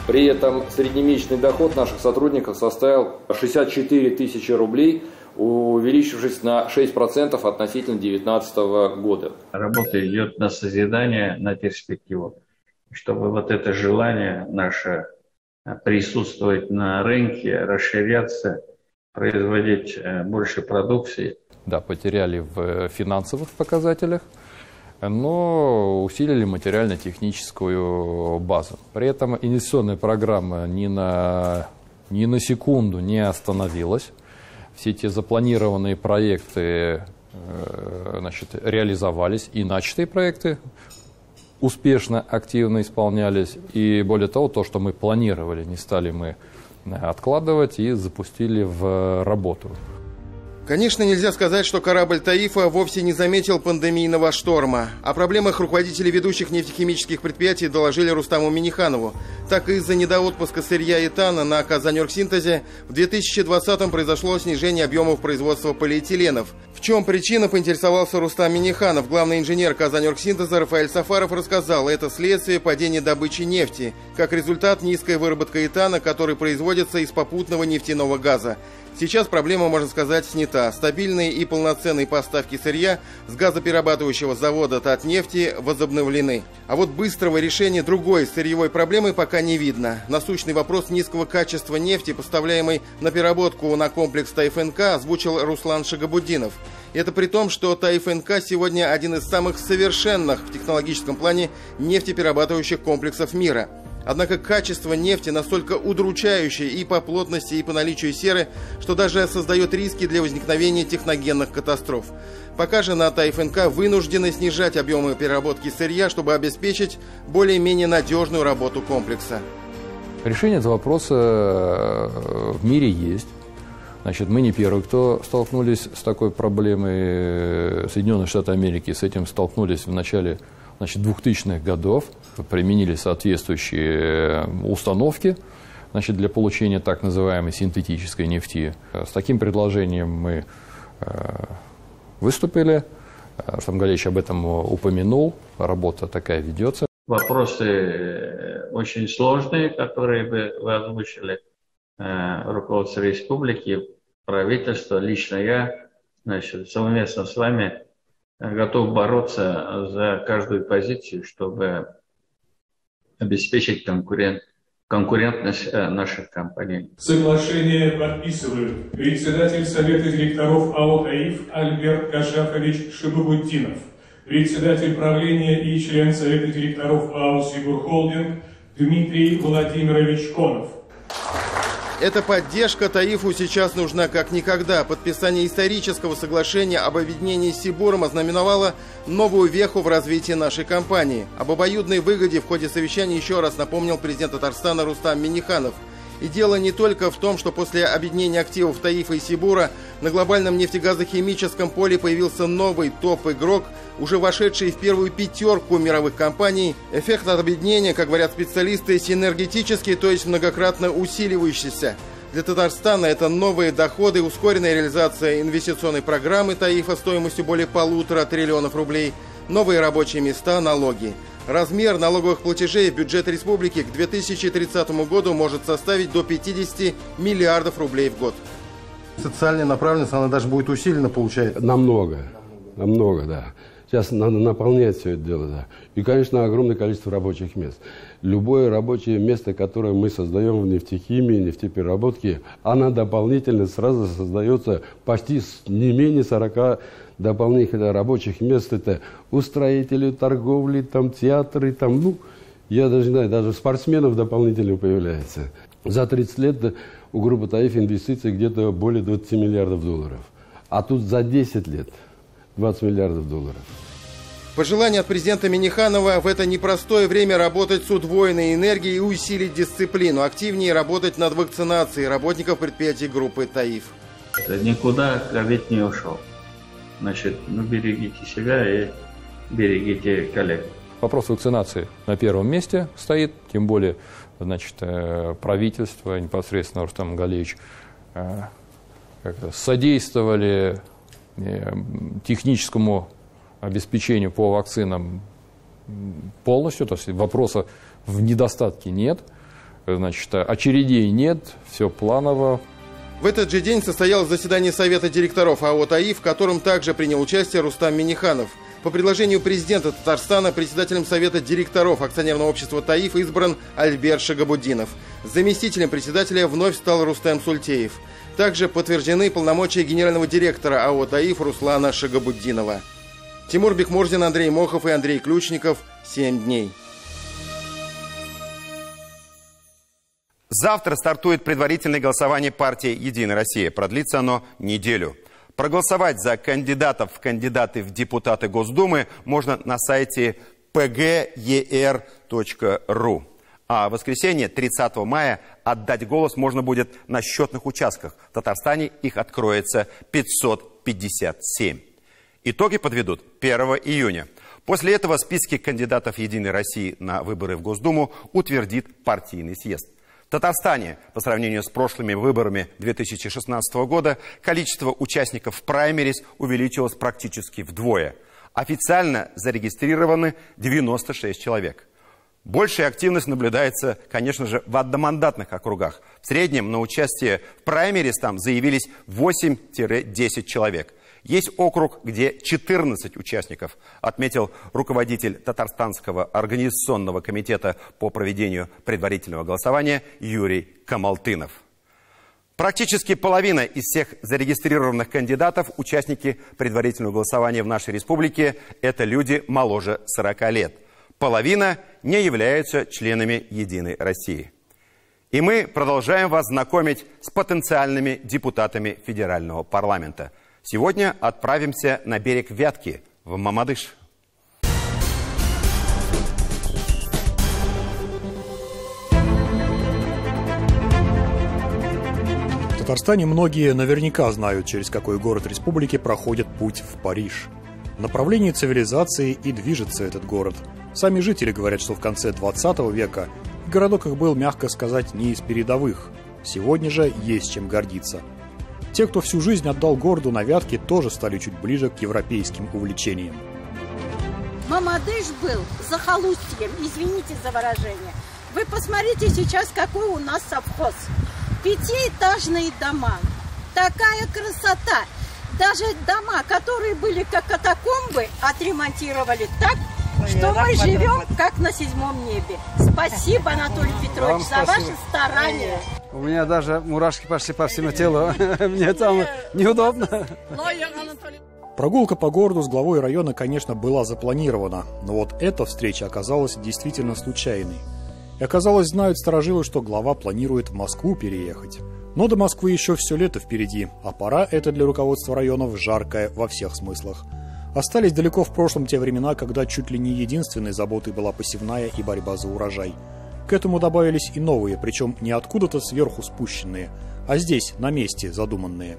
При этом среднемесячный доход наших сотрудников составил 64 тысячи рублей, увеличившись на 6% относительно 2019 года. Работа идет на созидание, на перспективу, чтобы вот это желание наше присутствовать на рынке, расширяться, производить больше продукции. Да, потеряли в финансовых показателях, но усилили материально-техническую базу. При этом инвестиционная программа ни на секунду не остановилась. Все те запланированные проекты, значит, реализовались, и начатые проекты успешно, активно исполнялись. И более того, то, что мы планировали, не стали мы откладывать и запустили в работу. Конечно, нельзя сказать, что корабль «Таифа» вовсе не заметил пандемийного шторма. О проблемах руководители ведущих нефтехимических предприятий доложили Рустаму Миниханову. Так, из-за недоотпуска сырья и тана на «Казаньоргсинтезе» в 2020-м произошло снижение объемов производства полиэтиленов. В чем причина, поинтересовался Рустам Миниханов. Главный инженер «Казаньоргсинтеза» Рафаэль Сафаров рассказал, это следствие падения добычи нефти, как результат низкая выработка этана, который производится из попутного нефтяного газа. Сейчас проблема, можно сказать, снята. Стабильные и полноценные поставки сырья с газоперерабатывающего завода «Татнефти» возобновлены. А вот быстрого решения другой сырьевой проблемы пока не видно. Насущный вопрос низкого качества нефти, поставляемой на переработку на комплекс ТАИФ-НК, озвучил Руслан Шагабудинов. Это при том, что ТАИФ-НК сегодня один из самых совершенных в технологическом плане нефтеперерабатывающих комплексов мира. Однако качество нефти настолько удручающее и по плотности, и по наличию серы, что даже создает риски для возникновения техногенных катастроф. Пока же на ТАИФ-НК вынуждены снижать объемы переработки сырья, чтобы обеспечить более-менее надежную работу комплекса. Решение этого вопроса в мире есть. Значит, мы не первые, кто столкнулись с такой проблемой. Соединенные Штаты Америки с этим столкнулись в начале 2000-х годов, применили соответствующие установки, значит, для получения так называемой синтетической нефти. С таким предложением мы выступили. Рустам Галич об этом упомянул. Работа такая ведется. Вопросы очень сложные, которые вы озвучили, руководство республики, правительство, лично я, значит, совместно с вами готов бороться за каждую позицию, чтобы обеспечить конкурентность наших компаний. Соглашение подписывают председатель Совета директоров АО «ТАИФ» Альберт Шагабудинов, председатель правления и член Совета директоров АО «Сибур» Дмитрий Конов. Эта поддержка ТАИФу сейчас нужна как никогда. Подписание исторического соглашения об объединении с Сибуром ознаменовало новую веху в развитии нашей компании. Об обоюдной выгоде в ходе совещания еще раз напомнил президент Татарстана Рустам Миниханов. И дело не только в том, что после объединения активов ТАИФа и Сибура на глобальном нефтегазохимическом поле появился новый топ-игрок, уже вошедший в первую пятерку мировых компаний. Эффект от объединения, как говорят специалисты, синергетический, то есть многократно усиливающийся. Для Татарстана это новые доходы, ускоренная реализация инвестиционной программы ТАИФа стоимостью более 1,5 триллиона рублей, новые рабочие места, налоги. Размер налоговых платежей в бюджет республики к 2030 году может составить до 50 миллиардов рублей в год. Социальная направленность, она даже будет усилена, получается? Намного, да. Сейчас надо наполнять все это дело, да. И, конечно, огромное количество рабочих мест. Любое рабочее место, которое мы создаем в нефтехимии, нефтепереработке, оно дополнительно сразу создается почти не менее 40 дополнительных рабочих мест. Это устроители, торговли, там, театры, там, ну, я даже не знаю, даже спортсменов дополнительно появляется. За 30 лет у группы ТАИФ инвестиций где-то более 20 миллиардов долларов. А тут за 10 лет. 20 миллиардов долларов. Пожелание от президента Миниханова в это непростое время работать с удвоенной энергией и усилить дисциплину, активнее работать над вакцинацией работников предприятий группы ТАИФ. Никуда ковид не ушел. Значит, ну, берегите себя и берегите коллег. Вопрос вакцинации на первом месте стоит, тем более, значит, правительство, непосредственно Рустам Галич, содействовали техническому обеспечению по вакцинам полностью, то есть вопроса в недостатке нет, значит, очередей нет, все планово. В этот же день состоялось заседание Совета директоров АО «ТАИФ», в котором также принял участие Рустам Миниханов. По предложению президента Татарстана председателем Совета директоров акционерного общества «ТАИФ» избран Альберт Шагабудинов. Заместителем председателя вновь стал Рустам Сультеев. Также подтверждены полномочия генерального директора АО «ТАИФ» Руслана Шагабудинова. Тимур Бикмурзин, Андрей Мохов и Андрей Ключников. 7 дней. Завтра стартует предварительное голосование партии «Единая Россия». Продлится оно неделю. Проголосовать за кандидатов в кандидаты в депутаты Госдумы можно на сайте pger.ru. А в воскресенье 30 мая отдать голос можно будет на счетных участках. В Татарстане их откроется 557. Итоги подведут 1 июня. После этого списки кандидатов «Единой России» на выборы в Госдуму утвердит партийный съезд. В Татарстане, по сравнению с прошлыми выборами 2016 года, количество участников в праймерис увеличилось практически вдвое. Официально зарегистрированы 96 человек. Большая активность наблюдается, конечно же, в одномандатных округах. В среднем на участие в праймерис там заявились 8-10 человек. Есть округ, где 14 участников, отметил руководитель Татарстанского организационного комитета по проведению предварительного голосования Юрий Камалтынов. Практически половина из всех зарегистрированных кандидатов, участники предварительного голосования в нашей республике, это люди моложе 40 лет. Половина не являются членами «Единой России». И мы продолжаем вас знакомить с потенциальными депутатами федерального парламента. Сегодня отправимся на берег Вятки, в Мамадыш. В Татарстане многие наверняка знают, через какой город республики проходит путь в Париж. В направлении цивилизации и движется этот город. Сами жители говорят, что в конце 20 века городок их был, мягко сказать, не из передовых. Сегодня же есть чем гордиться. Те, кто всю жизнь отдал городу на Вятке, тоже стали чуть ближе к европейским увлечениям. Мамадыш был захолустьем, извините за выражение. Вы посмотрите сейчас, какой у нас совхоз. Пятиэтажные дома. Такая красота. Даже дома, которые были как катакомбы, отремонтировали так, что мы живем как на седьмом небе. Спасибо, Анатолий Петрович, за ваши старания. У меня даже мурашки пошли по всему телу. Мне там неудобно. Прогулка по городу с главой района, конечно, была запланирована. Но вот эта встреча оказалась действительно случайной. И оказалось, знают старожилы, что глава планирует в Москву переехать. Но до Москвы еще все лето впереди. А пора это для руководства районов жаркая во всех смыслах. Остались далеко в прошлом те времена, когда чуть ли не единственной заботой была посевная и борьба за урожай. К этому добавились и новые, причем не откуда-то сверху спущенные, а здесь, на месте, задуманные.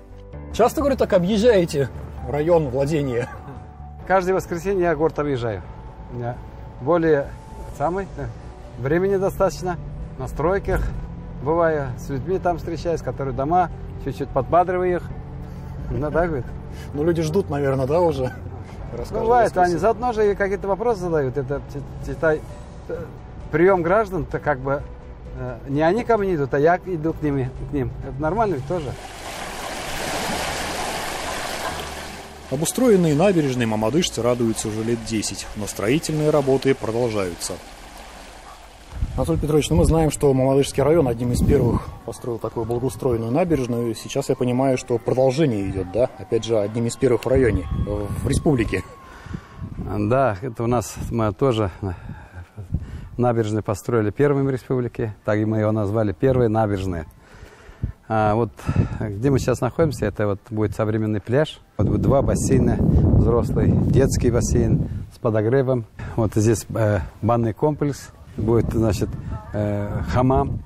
Часто, говорю, так объезжаете район владения? Каждое воскресенье я город объезжаю. У меня более времени достаточно, на стройках. Бываю с людьми там встречаюсь, которые дома, чуть-чуть подбадриваю их. Ну, да, говорит. Ну, люди ждут, наверное, да, уже? Бывает, они заодно же какие-то вопросы задают. Это прием граждан, то как бы не они ко мне идут, а я иду к ним. Это нормально ведь тоже. Обустроенные набережные мамадышцы радуются уже лет 10, но строительные работы продолжаются. Анатолий Петрович, ну мы знаем, что Мамадышский район одним из первых построил такую благоустроенную набережную. Сейчас я понимаю, что продолжение идет, да? Опять же, одним из первых в районе, в республике. Да, это у нас мы тоже набережную построили первыми в республике. Так и мы его назвали первой набережной. А вот где мы сейчас находимся, это вот будет современный пляж. Вот будет два бассейна, взрослый детский бассейн с подогревом. Вот здесь банный комплекс. Будет, значит, хамам,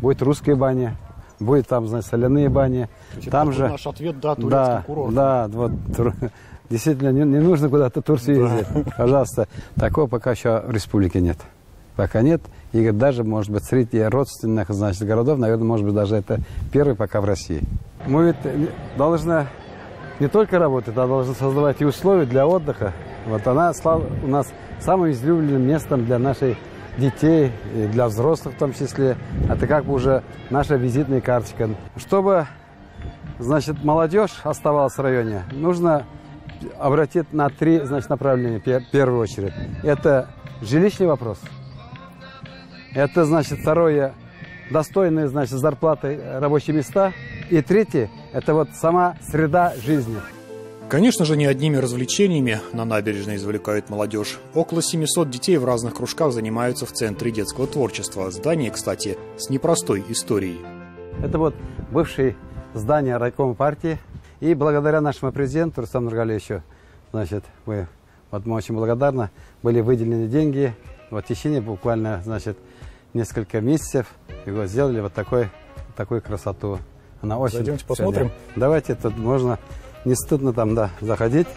будет русская баня, будет там, значит, соляные бани. Там же наш ответ, да, турецкий курорт. Да, вот, действительно, не нужно куда-то Турцию ездить. Пожалуйста, такого пока еще в республике нет. Пока нет. И даже, может быть, среди родственных, значит, городов, наверное, может быть, даже это первый пока в России. Мы ведь должны не только работать, а должны создавать и условия для отдыха. Вот она стала у нас самым излюбленным местом для наших детей, и для взрослых в том числе. Это как бы уже наша визитная карточка. Чтобы, значит, молодежь оставалась в районе, нужно обратить на три, значит, направления в первую очередь. Это жилищный вопрос. Это, значит, второе, достойные, значит, зарплаты, рабочие места. И третье, это вот сама среда жизни. Конечно же, не одними развлечениями на набережной извлекают молодежь. Около 700 детей в разных кружках занимаются в Центре детского творчества. Здание, кстати, с непростой историей. Это вот бывшее здание райкома партии. И благодаря нашему президенту Рустаму Минихановичу, значит, мы очень благодарны, были выделены деньги. Вот в течение буквально, значит, несколько месяцев его сделали вот такую красоту. Она очень... Зайдемте посмотрим. Давайте, тут можно, не стыдно там, да, заходить.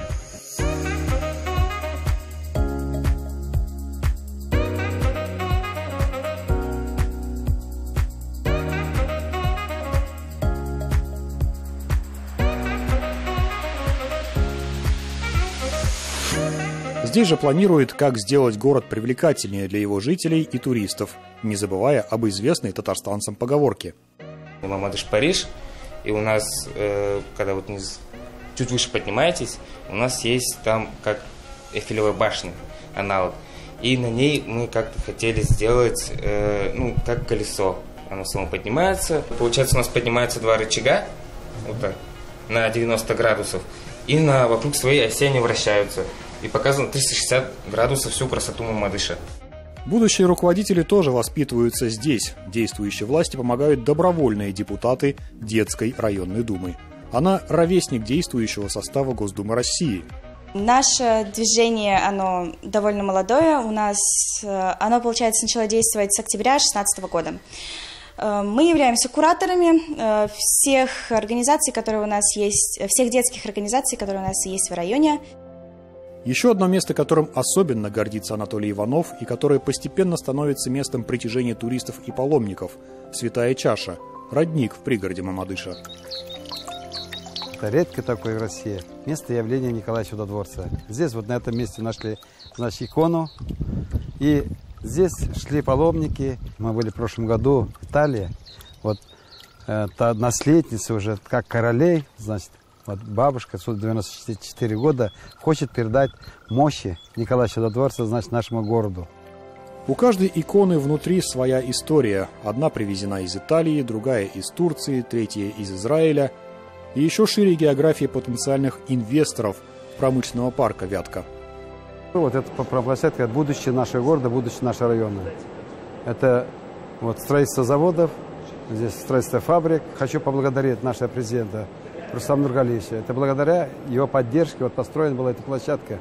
Здесь же планируют, как сделать город привлекательнее для его жителей и туристов, не забывая об известной татарстанцам поговорке. Мамадыш, Париж, и у нас, когда вот чуть выше поднимаетесь, у нас есть там как Эйфелева башня, аналог. И на ней мы как-то хотели сделать, ну, как колесо. Оно само поднимается. Получается, у нас поднимаются два рычага вот так, на 90 градусов, и вокруг своей оси они вращаются. И показано 360 градусов всю красоту Мамадыша. Будущие руководители тоже воспитываются здесь. Действующей власти помогают добровольные депутаты Детской районной думы. Она ровесник действующего состава Госдумы России. Наше движение, оно довольно молодое. У нас оно, получается, начало действовать с октября 2016 года. Мы являемся кураторами всех организаций, которые у нас есть, всех детских организаций, которые у нас есть в районе. Еще одно место, которым особенно гордится Анатолий Иванов и которое постепенно становится местом притяжения туристов и паломников – Святая Чаша, родник в пригороде Мамадыша. Это редко такое в России. Место явления Николая Чудодворца. Здесь вот на этом месте нашли, значит, икону. И здесь шли паломники. Мы были в прошлом году в Италии. Вот это наследница уже, как королей, значит. Вот бабушка, 194 года, хочет передать мощи Николая Чудотворца, значит, нашему городу. У каждой иконы внутри своя история. Одна привезена из Италии, другая из Турции, третья из Израиля. И еще шире география потенциальных инвесторов промышленного парка «Вятка». Вот это площадка, будущее нашего города, будущее нашего района. Это вот строительство заводов, здесь строительство фабрик. Хочу поблагодарить нашего президента Рустам Минихановича. Это благодаря его поддержке вот построена была эта площадка.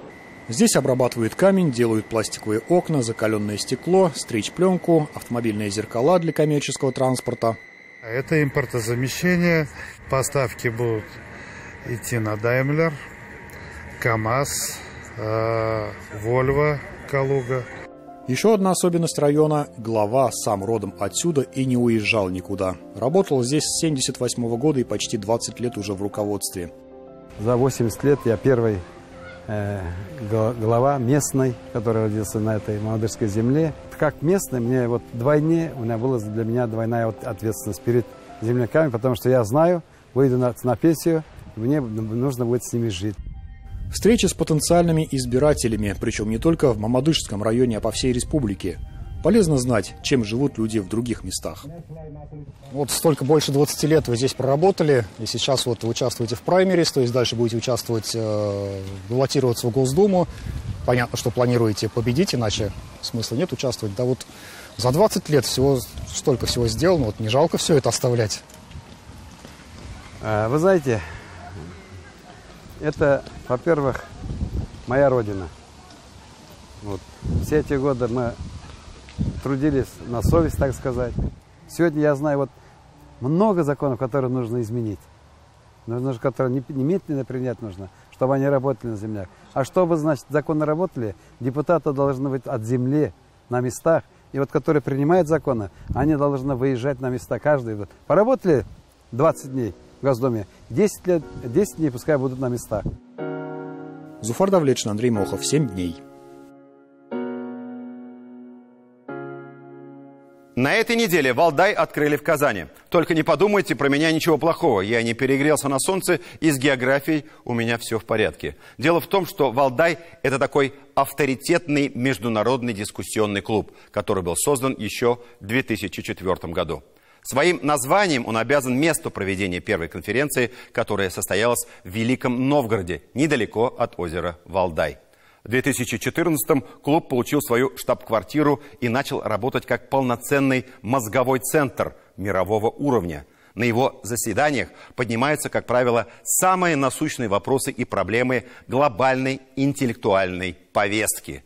Здесь обрабатывают камень, делают пластиковые окна, закаленное стекло, стричь-пленку, автомобильные зеркала для коммерческого транспорта. Это импортозамещение. Поставки будут идти на Даймлер, КАМАЗ, Вольво, Калуга. Еще одна особенность района – глава сам родом отсюда и не уезжал никуда. Работал здесь с 1978 года и почти 20 лет уже в руководстве. За 80 лет я первый глава местной, который родился на этой мамадышской земле. Как местный, мне вот двойне, у меня была для меня двойная ответственность перед земляками, потому что я знаю, выйду на пенсию, мне нужно будет с ними жить. Встречи с потенциальными избирателями, причем не только в Мамадышском районе, а по всей республике. Полезно знать, чем живут люди в других местах. Вот столько, больше 20 лет вы здесь проработали, и сейчас вот вы участвуете в праймерис, то есть дальше будете участвовать, баллотироваться в Госдуму. Понятно, что планируете победить, иначе смысла нет участвовать. Да вот за 20 лет всего столько всего сделано, вот не жалко все это оставлять? Вы знаете, это, во-первых, моя родина. Вот. Все эти годы мы трудились на совесть, так сказать. Сегодня я знаю вот много законов, которые нужно изменить, которые немедленно принять нужно, чтобы они работали на землях. А чтобы, значит, законы работали, депутаты должны быть от земли на местах. И вот которые принимают законы, они должны выезжать на места каждый год. Поработали 20 дней. В Госдуме 10 дней пускай будут на местах. Зуфар Давлетшин, Андрей Мохов, 7 дней. На этой неделе Валдай открыли в Казани. Только не подумайте про меня ничего плохого. Я не перегрелся на солнце, и с географией у меня все в порядке. Дело в том, что Валдай – это такой авторитетный международный дискуссионный клуб, который был создан еще в 2004 году. Своим названием он обязан месту проведения первой конференции, которая состоялась в Великом Новгороде, недалеко от озера Валдай. В 2014-м клуб получил свою штаб-квартиру и начал работать как полноценный мозговой центр мирового уровня. На его заседаниях поднимаются, как правило, самые насущные вопросы и проблемы глобальной интеллектуальной повестки.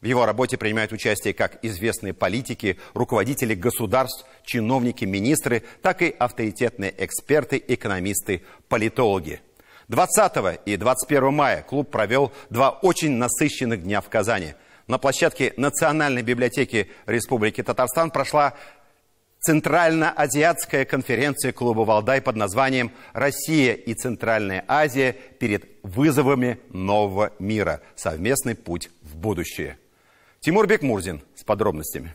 В его работе принимают участие как известные политики, руководители государств, чиновники, министры, так и авторитетные эксперты, экономисты, политологи. 20 и 21 мая клуб провел два очень насыщенных дня в Казани. На площадке Национальной библиотеки Республики Татарстан прошла Центрально-азиатская конференция клуба «Валдай» под названием «Россия и Центральная Азия перед вызовами нового мира. Совместный путь в будущее». Тимур Бикмурзин с подробностями.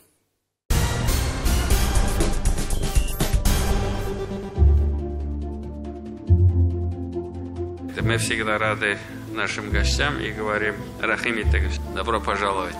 Мы всегда рады нашим гостям и говорим: «Рахими Тегович, добро пожаловать».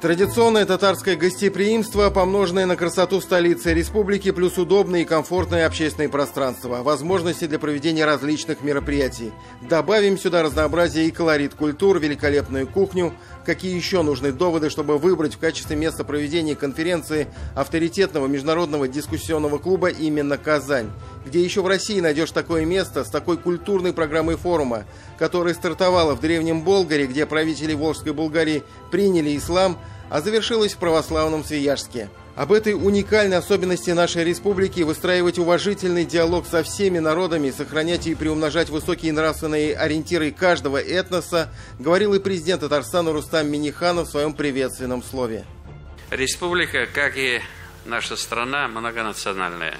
Традиционное татарское гостеприимство, помноженное на красоту столицы республики, плюс удобное и комфортное общественное пространство, возможности для проведения различных мероприятий. Добавим сюда разнообразие и колорит культур, великолепную кухню. Какие еще нужны доводы, чтобы выбрать в качестве места проведения конференции авторитетного международного дискуссионного клуба именно Казань? Где еще в России найдешь такое место с такой культурной программой форума, которая стартовала в Древнем Болгаре, где правители Волжской Булгарии приняли ислам, а завершилась в православном Свияжске? Об этой уникальной особенности нашей республики выстраивать уважительный диалог со всеми народами, сохранять и приумножать высокие нравственные ориентиры каждого этноса, говорил и президент Татарстана Рустам Миниханов в своем приветственном слове. Республика, как и наша страна, многонациональная.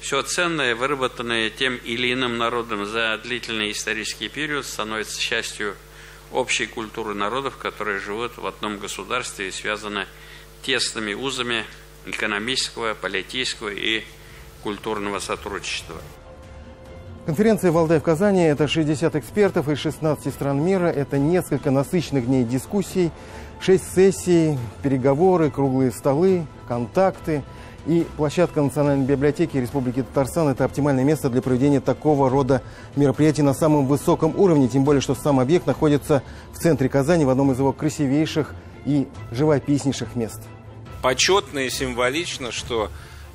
Все ценное, выработанное тем или иным народом за длительный исторический период, становится частью общей культуры народов, которые живут в одном государстве и связаны тесными узами экономического, политического и культурного сотрудничества. Конференция «Валдай» в Казани – это 60 экспертов из 16 стран мира, это несколько насыщенных дней дискуссий, 6 сессий, переговоры, круглые столы, контакты. И площадка Национальной библиотеки Республики Татарстан – это оптимальное место для проведения такого рода мероприятий на самом высоком уровне, тем более, что сам объект находится в центре Казани, в одном из его красивейших и живописнейших мест. Почетно и символично, что,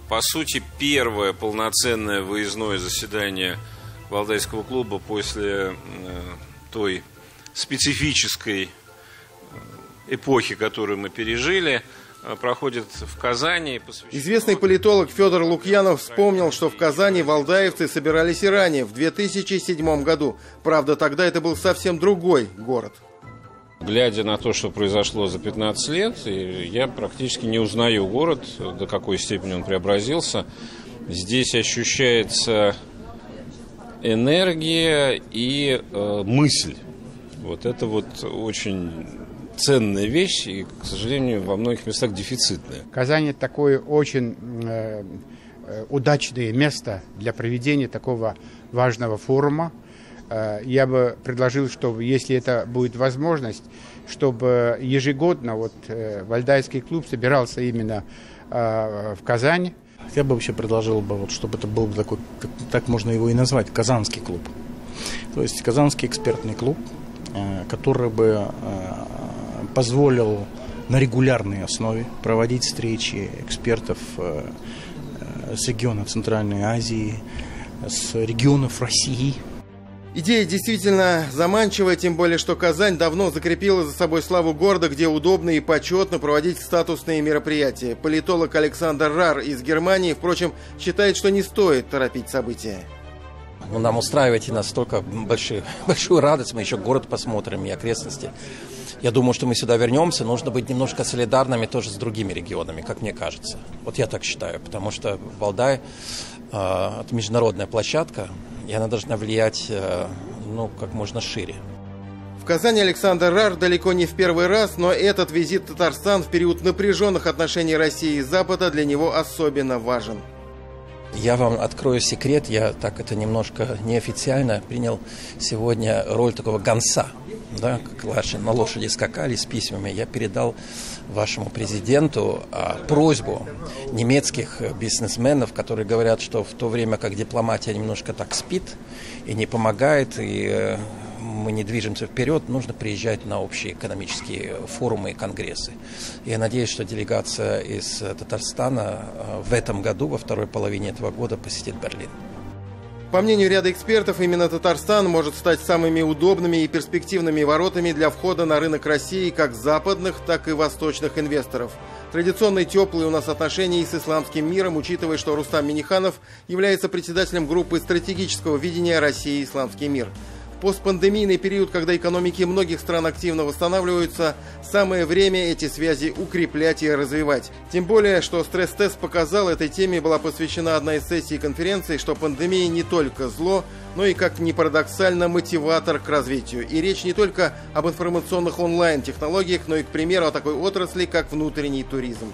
по сути, первое полноценное выездное заседание Валдайского клуба после той специфической эпохи, которую мы пережили, проходит в Казани. Известный политолог Федор Лукьянов вспомнил, что в Казани валдаевцы собирались и ранее, в 2007 году. Правда, тогда это был совсем другой город. Глядя на то, что произошло за 15 лет, я практически не узнаю город, до какой степени он преобразился. Здесь ощущается энергия и мысль. Вот это вот очень ценная вещь и, к сожалению, во многих местах дефицитная. Казань – это такое очень удачное место для проведения такого важного форума. Я бы предложил, чтобы, если это будет возможность, чтобы ежегодно вот Валдайский клуб собирался именно в Казани. Я бы вообще предложил, чтобы это был такой, так можно его и назвать, Казанский клуб. То есть Казанский экспертный клуб, который бы позволил на регулярной основе проводить встречи экспертов с регионов Центральной Азии, с регионов России. Идея действительно заманчивая, тем более, что Казань давно закрепила за собой славу города, где удобно и почетно проводить статусные мероприятия. Политолог Александр Рар из Германии, впрочем, считает, что не стоит торопить события. Вы нам устраиваете настолько большую радость, мы еще город посмотрим и окрестности. Я думаю, что мы сюда вернемся, нужно быть немножко солидарными тоже с другими регионами, как мне кажется. Вот я так считаю, потому что Валдай – это международная площадка, и она должна влиять, ну, как можно шире. В Казани Александр Рар далеко не в первый раз, но этот визит в Татарстан в период напряженных отношений России и Запада для него особенно важен. Я вам открою секрет, я так это немножко неофициально принял сегодня роль такого гонца, да, как ваши на лошади скакали с письмами. Я передал вашему президенту просьбу немецких бизнесменов, которые говорят, что в то время, как дипломатия немножко так спит и не помогает, и мы не движемся вперед, нужно приезжать на общие экономические форумы и конгрессы. Я надеюсь, что делегация из Татарстана в этом году, во второй половине этого года, посетит Берлин. По мнению ряда экспертов, именно Татарстан может стать самыми удобными и перспективными воротами для входа на рынок России как западных, так и восточных инвесторов. Традиционно теплые у нас отношения и с исламским миром, учитывая, что Рустам Миниханов является председателем группы стратегического видения России и исламский мир. В постпандемийный период, когда экономики многих стран активно восстанавливаются, самое время эти связи укреплять и развивать. Тем более, что стресс-тест показал, этой теме была посвящена одна из сессий конференции, что пандемия не только зло, но и, как ни парадоксально, мотиватор к развитию. И речь не только об информационных онлайн-технологиях, но и, к примеру, о такой отрасли, как внутренний туризм.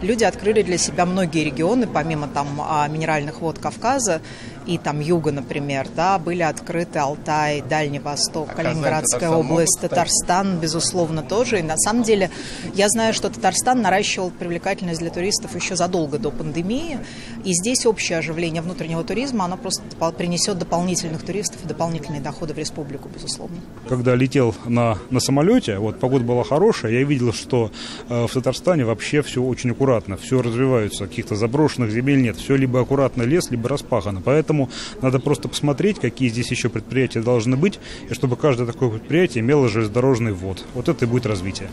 Люди открыли для себя многие регионы, помимо там минеральных вод Кавказа и там юга, например, да, были открыты Алтай, Дальний Восток, Калининградская область, Татарстан, безусловно, тоже. И на самом деле я знаю, что Татарстан наращивал привлекательность для туристов еще задолго до пандемии. И здесь общее оживление внутреннего туризма, оно просто принесет дополнительных туристов и дополнительные доходы в республику, безусловно. Когда летел на самолете, вот погода была хорошая, я видел, что в Татарстане вообще все очень аккуратно. Все развиваются, каких-то заброшенных земель нет. Все либо аккуратно лес, либо распахано. Поэтому надо просто посмотреть, какие здесь еще предприятия должны быть, и чтобы каждое такое предприятие имело железнодорожный ввод. Вот это и будет развитие.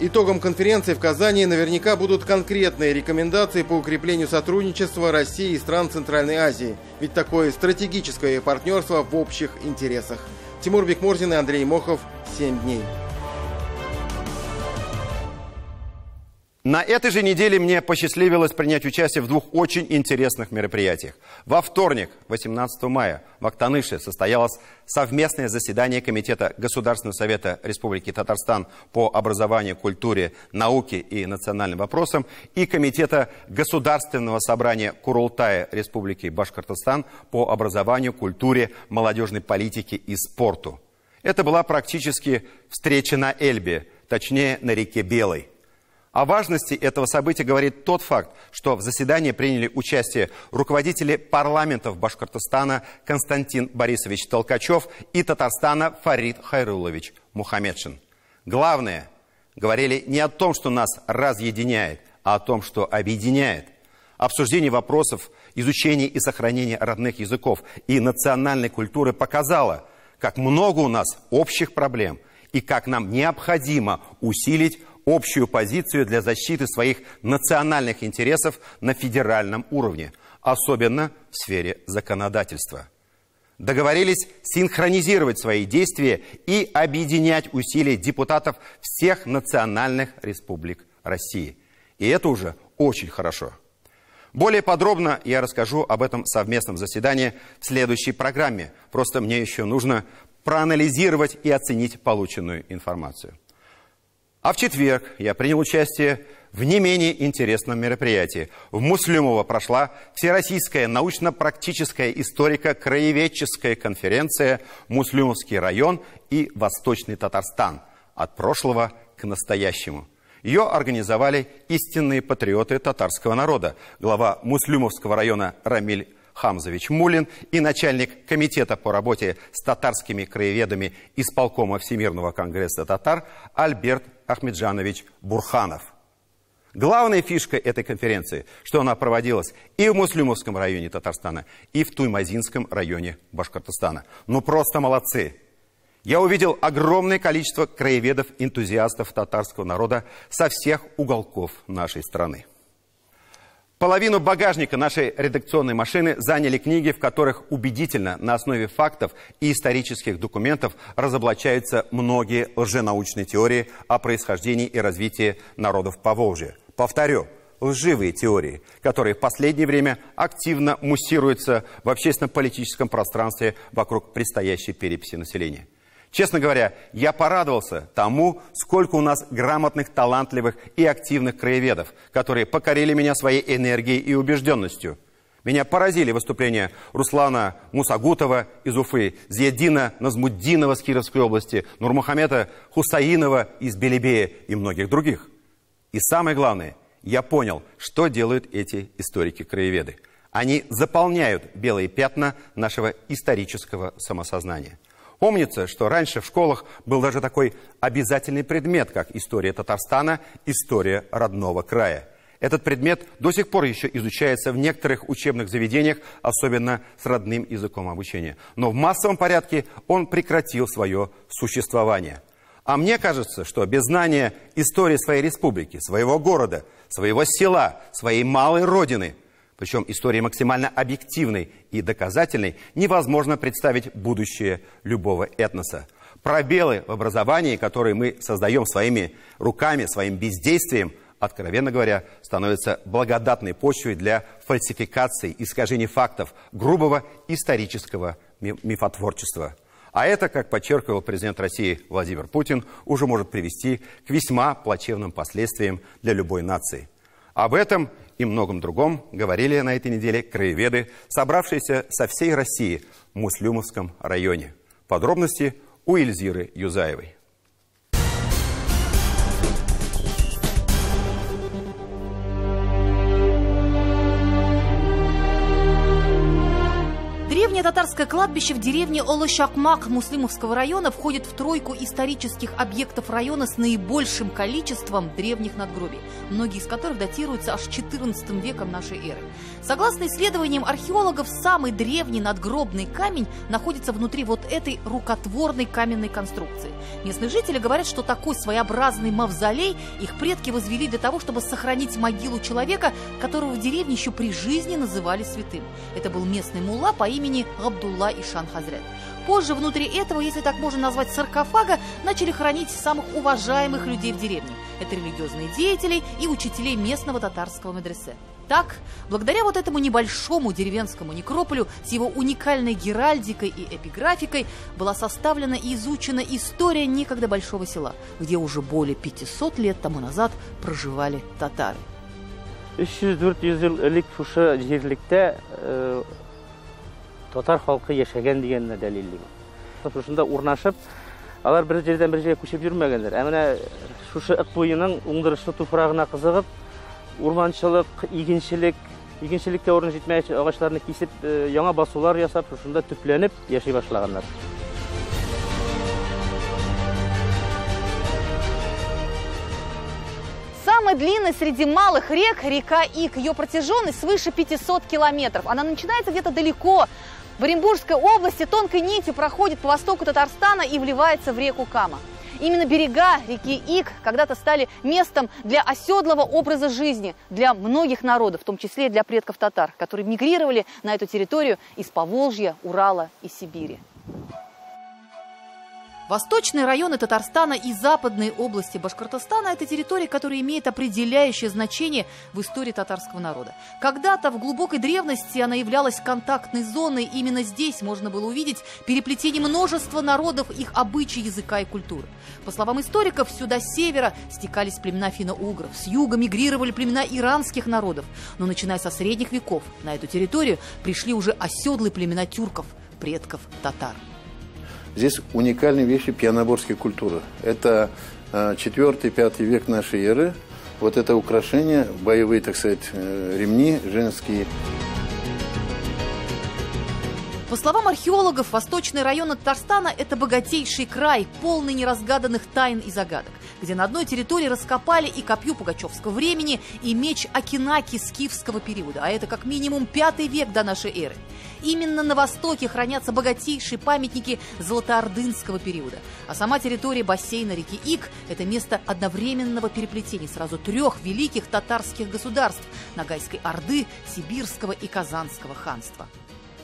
Итогом конференции в Казани наверняка будут конкретные рекомендации по укреплению сотрудничества России и стран Центральной Азии. Ведь такое стратегическое партнерство в общих интересах. Тимур Бикмурзин и Андрей Мохов. 7 дней. На этой же неделе мне посчастливилось принять участие в двух очень интересных мероприятиях. Во вторник, 18 мая, в Актаныше состоялось совместное заседание Комитета Государственного совета Республики Татарстан по образованию, культуре, науке и национальным вопросам и Комитета Государственного собрания Курултая Республики Башкортостан по образованию, культуре, молодежной политике и спорту. Это была практически встреча на Эльбе, точнее на реке Белой. О важности этого события говорит тот факт, что в заседании приняли участие руководители парламентов Башкортостана Константин Борисович Толкачев и Татарстана Фарид Хайрулович Мухаммедшин. Главное, говорили не о том, что нас разъединяет, а о том, что объединяет. Обсуждение вопросов изучения и сохранения родных языков и национальной культуры показало, как много у нас общих проблем и как нам необходимо усилить общую позицию для защиты своих национальных интересов на федеральном уровне, особенно в сфере законодательства. Договорились синхронизировать свои действия и объединять усилия депутатов всех национальных республик России. И это уже очень хорошо. Более подробно я расскажу об этом совместном заседании в следующей программе. Просто мне еще нужно проанализировать и оценить полученную информацию. А в четверг я принял участие в не менее интересном мероприятии. В Муслюмово прошла Всероссийская научно-практическая историко-краеведческая конференция «Муслюмовский район и Восточный Татарстан. От прошлого к настоящему». Ее организовали истинные патриоты татарского народа, глава Муслюмовского района Рамиль Хамзович Мулин и начальник комитета по работе с татарскими краеведами исполкома Всемирного конгресса татар Альберт Ахмеджанович Бурханов. Главная фишка этой конференции, что она проводилась и в Муслюмовском районе Татарстана, и в Туймазинском районе Башкортостана. Ну просто молодцы! Я увидел огромное количество краеведов-энтузиастов татарского народа со всех уголков нашей страны. Половину багажника нашей редакционной машины заняли книги, в которых убедительно на основе фактов и исторических документов разоблачаются многие лженаучные теории о происхождении и развитии народов Поволжья. Повторю, лживые теории, которые в последнее время активно муссируются в общественно-политическом пространстве вокруг предстоящей переписи населения. Честно говоря, я порадовался тому, сколько у нас грамотных, талантливых и активных краеведов, которые покорили меня своей энергией и убежденностью. Меня поразили выступления Руслана Мусагутова из Уфы, Зиядина Назмуддинова из Кировской области, Нурмухамета Хусаинова из Белебея и многих других. И самое главное, я понял, что делают эти историки-краеведы. Они заполняют белые пятна нашего исторического самосознания. Помнится, что раньше в школах был даже такой обязательный предмет, как история Татарстана, история родного края. Этот предмет до сих пор еще изучается в некоторых учебных заведениях, особенно с родным языком обучения. Но в массовом порядке он прекратил свое существование. А мне кажется, что без знания истории своей республики, своего города, своего села, своей малой родины, причем истории максимально объективной и доказательной, невозможно представить будущее любого этноса. Пробелы в образовании, которые мы создаем своими руками, своим бездействием, откровенно говоря, становятся благодатной почвой для фальсификации, искажений фактов, грубого исторического мифотворчества. А это, как подчеркивал президент России Владимир Путин, уже может привести к весьма плачевным последствиям для любой нации. Об этом и многом другом говорили на этой неделе краеведы, собравшиеся со всей России в Муслюмовском районе. Подробности у Эльзиры Юзаевой. Татарское кладбище в деревне Олы-Шакмак Муслимовского района входит в тройку исторических объектов района с наибольшим количеством древних надгробий, многие из которых датируются аж 14 веком нашей эры. Согласно исследованиям археологов, самый древний надгробный камень находится внутри вот этой рукотворной каменной конструкции. Местные жители говорят, что такой своеобразный мавзолей их предки возвели для того, чтобы сохранить могилу человека, которого в деревне еще при жизни называли святым. Это был местный мулла по имени Абдулла Ишан Хазрет. Позже внутри этого, если так можно назвать, саркофага начали хранить самых уважаемых людей в деревне. Это религиозные деятели и учителей местного татарского медресе. Так, благодаря вот этому небольшому деревенскому некрополю с его уникальной геральдикой и эпиграфикой была составлена и изучена история некогда большого села, где уже более 500 лет тому назад проживали татары. Татар халкы яшәгән дигәнне дәлилле. Шушында урнашып, алар бер җирдән бер җиргә күчеп йөрмәгәннәр. Ә менә шушы ик буеның уңдырышлы туфрагына кызыгып, урманчылык, игенчелеккә урын җитмәгәч агачларны кисеп, яңа басулар ясап, шушында төпләнеп яши башлаганнар. Самая длинная среди малых рек – река Ик. Ее протяженность свыше 500 километров. Она начинается где-то далеко. В Оренбургской области тонкой нитью проходит по востоку Татарстана и вливается в реку Кама. Именно берега реки Ик когда-то стали местом для оседлого образа жизни для многих народов, в том числе и для предков татар, которые мигрировали на эту территорию из Поволжья, Урала и Сибири. Восточные районы Татарстана и западные области Башкортостана – это территории, которые имеют определяющее значение в истории татарского народа. Когда-то в глубокой древности она являлась контактной зоной. Именно здесь можно было увидеть переплетение множества народов, их обычаи, языка и культуры. По словам историков, сюда с севера стекались племена финно-угров, с юга мигрировали племена иранских народов. Но начиная со средних веков на эту территорию пришли уже оседлые племена тюрков, предков татар. Здесь уникальные вещи пьяноборской культуры. Это 4-5 век нашей эры. Вот это украшение, боевые, так сказать, ремни женские. По словам археологов, восточные районы Татарстана – это богатейший край, полный неразгаданных тайн и загадок, где на одной территории раскопали и копье пугачевского времени, и меч Акинаки скифского периода, а это как минимум 5 век до нашей эры. Именно на востоке хранятся богатейшие памятники золотоордынского периода, а сама территория бассейна реки Ик – это место одновременного переплетения сразу 3 великих татарских государств – Ногайской Орды, Сибирского и Казанского ханства.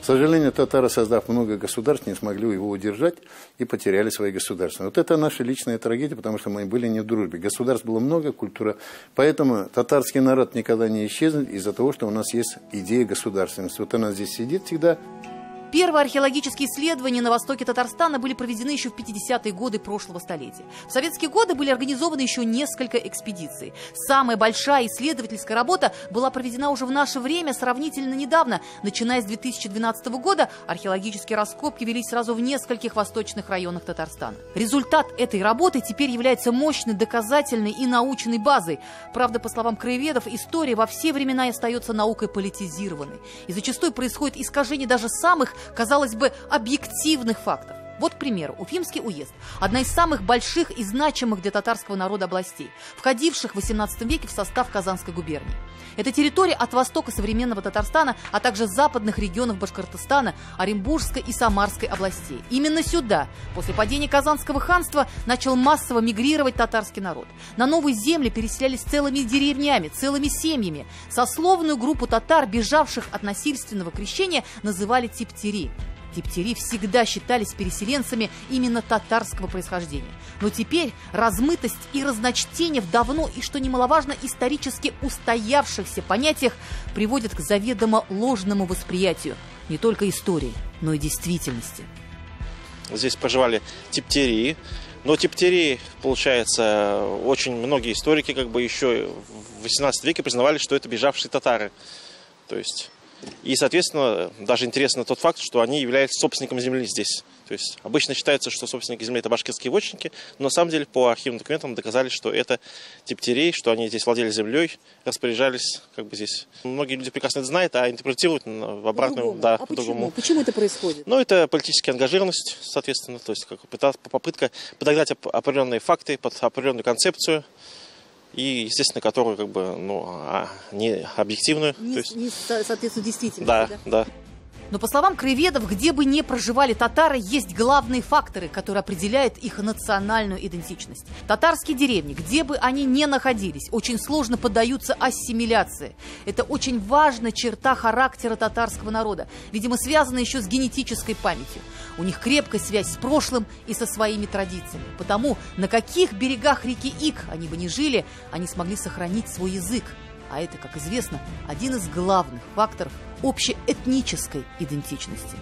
К сожалению, татары, создав много государств, не смогли его удержать и потеряли свои государства. Вот это наша личная трагедия, потому что мы были не в дружбе. Государств было много, культура. Поэтому татарский народ никогда не исчезнет из-за того, что у нас есть идея государственности. Вот она здесь сидит всегда. Первые археологические исследования на востоке Татарстана были проведены еще в 50-е годы прошлого столетия. В советские годы были организованы еще несколько экспедиций. Самая большая исследовательская работа была проведена уже в наше время сравнительно недавно. Начиная с 2012 года археологические раскопки велись сразу в нескольких восточных районах Татарстана. Результат этой работы теперь является мощной доказательной и научной базой. Правда, по словам краеведов, история во все времена остается наукой политизированной. И зачастую происходит искажение даже самых, казалось бы, объективных фактов. Вот, к примеру, Уфимский уезд – одна из самых больших и значимых для татарского народа областей, входивших в XVIII веке в состав Казанской губернии. Это территория от востока современного Татарстана, а также западных регионов Башкортостана, Оренбургской и Самарской областей. Именно сюда, после падения Казанского ханства, начал массово мигрировать татарский народ. На новые земли переселялись целыми деревнями, целыми семьями. Сословную группу татар, бежавших от насильственного крещения, называли типтери. Типтери всегда считались переселенцами именно татарского происхождения. Но теперь размытость и разночтение в давно и, что немаловажно, исторически устоявшихся понятиях приводит к заведомо ложному восприятию не только истории, но и действительности. Здесь проживали типтери, но типтери, получается, очень многие историки как бы еще в XVIII веке признавали, что это бежавшие татары. То есть... И, соответственно, даже интересно тот факт, что они являются собственником земли здесь. То есть обычно считается, что собственники земли – это башкирские вотчинники, но на самом деле по архивным документам доказали, что это типтери, что они здесь владели землей, распоряжались как бы здесь. Многие люди прекрасно это знают, а интерпретируют в обратную, да, по-другому. Почему это происходит? Ну, это политическая ангажированность, соответственно, то есть как попытка подогнать определенные факты под определенную концепцию. И, естественно, которую как бы, не объективную. Не соответственно действительности. Да. Но, по словам краеведов, где бы ни проживали татары, есть главные факторы, которые определяют их национальную идентичность. Татарские деревни, где бы они ни находились, очень сложно поддаются ассимиляции. Это очень важная черта характера татарского народа, видимо, связана еще с генетической памятью. У них крепкая связь с прошлым и со своими традициями. Потому на каких берегах реки Ик они бы ни жили, они смогли сохранить свой язык. А это, как известно, один из главных факторов общеэтнической идентичности.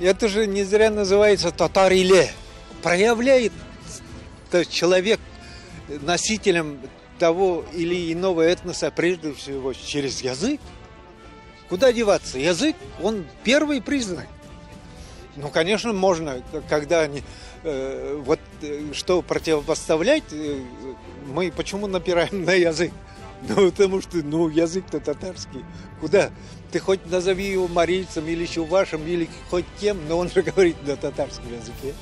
Это же не зря называется татариле. Проявляет человек носителем того или иного этноса, прежде всего, через язык. Куда деваться? Язык, он первый признак. Ну, конечно, можно, когда они... что противопоставлять, мы почему напираем на язык? Ну, потому что, язык-то татарский. Куда? Ты хоть назови его марийцем или чувашем, или хоть кем, но он же говорит на татарском языке.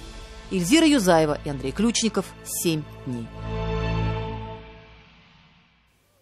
Эльзира Юзаева и Андрей Ключников. 7 дней.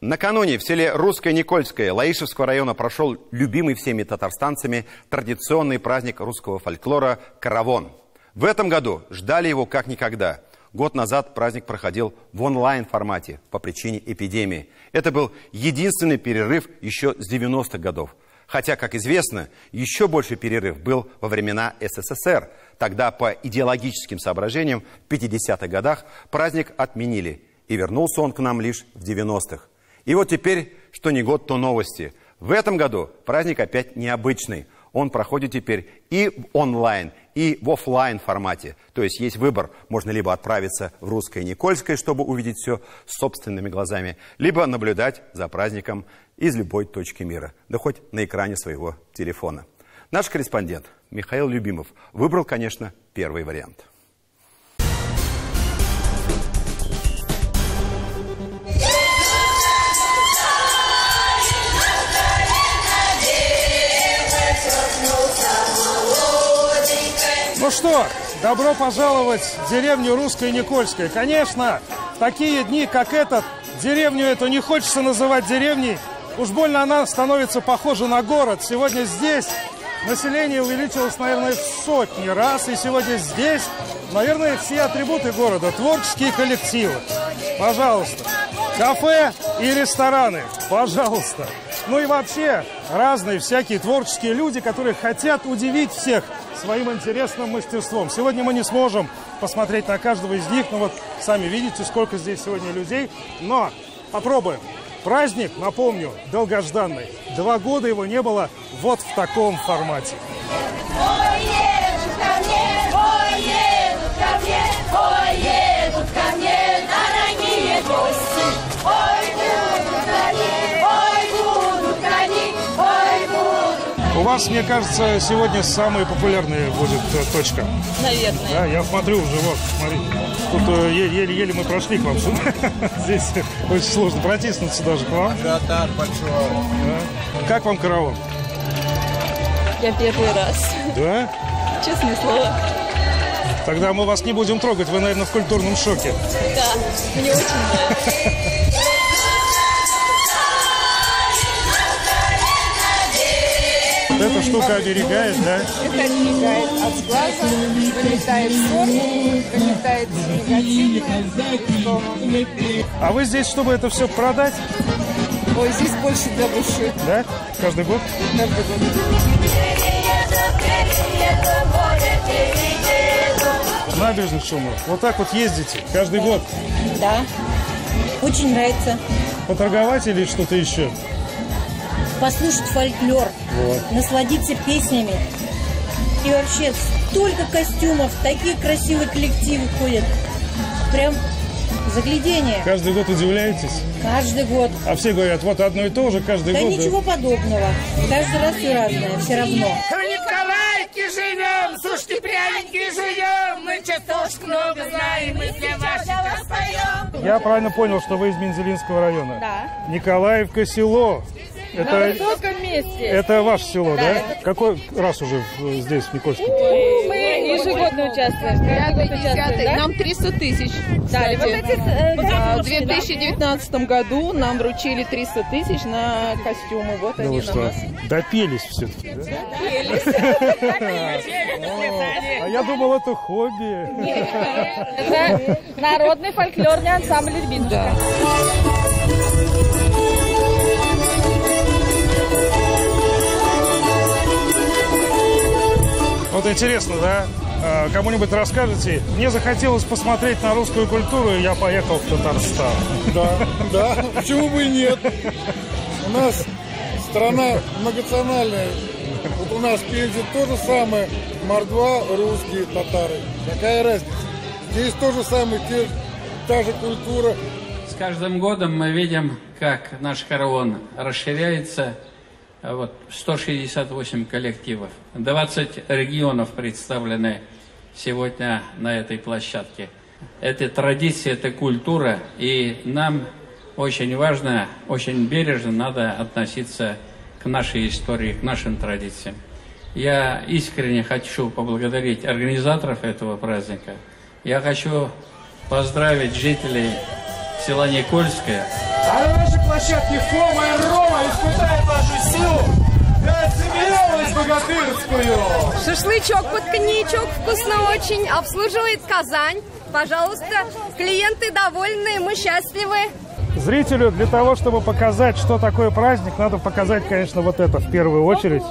Накануне в селе Русское Никольское Лаишевского района прошел любимый всеми татарстанцами традиционный праздник русского фольклора «Каравон». В этом году ждали его как никогда. Год назад праздник проходил в онлайн-формате по причине эпидемии. Это был единственный перерыв еще с 90-х годов. Хотя, как известно, еще больше перерыв был во времена СССР. Тогда по идеологическим соображениям в 50-х годах праздник отменили. И вернулся он к нам лишь в 90-х. И вот теперь, что ни год, то новости. В этом году праздник опять необычный. Он проходит теперь и в онлайн, и в офлайн формате. То есть есть выбор. Можно либо отправиться в Русское Никольское, чтобы увидеть все собственными глазами, либо наблюдать за праздником из любой точки мира, да хоть на экране своего телефона. Наш корреспондент Михаил Любимов выбрал, конечно, первый вариант. Ну что, добро пожаловать в деревню Русское Никольское. Конечно, такие дни, как этот, деревню эту не хочется называть деревней. Уж больно она становится похожа на город. Сегодня здесь население увеличилось, наверное, в сотни раз. И сегодня здесь, наверное, все атрибуты города. Творческие коллективы. Пожалуйста. Кафе и рестораны. Пожалуйста. Ну и вообще, разные всякие творческие люди, которые хотят удивить всех своим интересным мастерством. Сегодня мы не сможем посмотреть на каждого из них, но вот сами видите, сколько здесь сегодня людей. Но попробуем. Праздник, напомню, долгожданный. 2 года его не было вот в таком формате. У вас, мне кажется, сегодня самая популярная будет точка. Наверное. Да, я смотрю уже, вот, смотри. Тут еле-еле мы прошли к вам сюда. Здесь очень сложно протиснуться даже к вам. Татар большой. Да. Как вам караван? Я первый раз. Да? Честное слово. Тогда мы вас не будем трогать, вы, наверное, в культурном шоке. Да, мне очень нравится. Эта штука оберегает, да? Это оберегает от глаза, вылетает ссор, вылетает негативное. А вы здесь, чтобы это все продать? Ой, здесь больше для души. Да? Каждый год? Каждый год. Набережных Челнов. Вот так вот ездите каждый год? Да. Очень нравится. Поторговать или что-то еще? Послушать фольклор, вот, насладиться песнями. И вообще столько костюмов, такие красивые коллективы ходят. Прям заглядение. Каждый год удивляетесь? Каждый год. А все говорят, вот одно и то же каждый год. Да ничего подобного. Каждый раз все разное, все равно. Николайки живем, сушки пряники живем, мы частушек много знаем, мы для ваших споем. Я правильно понял, что вы из Мензелинского района? Да. Николаевка село. Это ваше село, да? Какой раз уже здесь, в Никольске? Мы ежегодно участвуем. Нам 300 тысяч. В 2019 году нам вручили 300 тысяч на костюмы. Вот они на нас. Допелись все-таки, да? Допелись. А я думал, это хобби. Это народный фольклорный ансамбль «Рябинушка». Вот интересно, да? Кому-нибудь расскажете? Мне захотелось посмотреть на русскую культуру, и я поехал в Татарстан. Да, почему бы и нет? У нас страна многонациональная. Вот у нас в Пензе то же самое. Мордва, русские, татары. Какая разница? Здесь то же самое, та же культура. С каждым годом мы видим, как наш караван расширяется. Вот, 168 коллективов, 20 регионов представлены сегодня на этой площадке. Это традиция, это культура, и нам очень важно, очень бережно надо относиться к нашей истории, к нашим традициям. Я искренне хочу поблагодарить организаторов этого праздника. Я хочу поздравить жителей села Никольское. А на нашей площадке Фома и Рома испытают вашу силу и отсмелилась богатырскую. Шашлычок под коньячок вкусно очень, обслуживает Казань. Пожалуйста, клиенты довольны, мы счастливы. Зрителю для того, чтобы показать, что такое праздник, надо показать, конечно, вот это в первую очередь.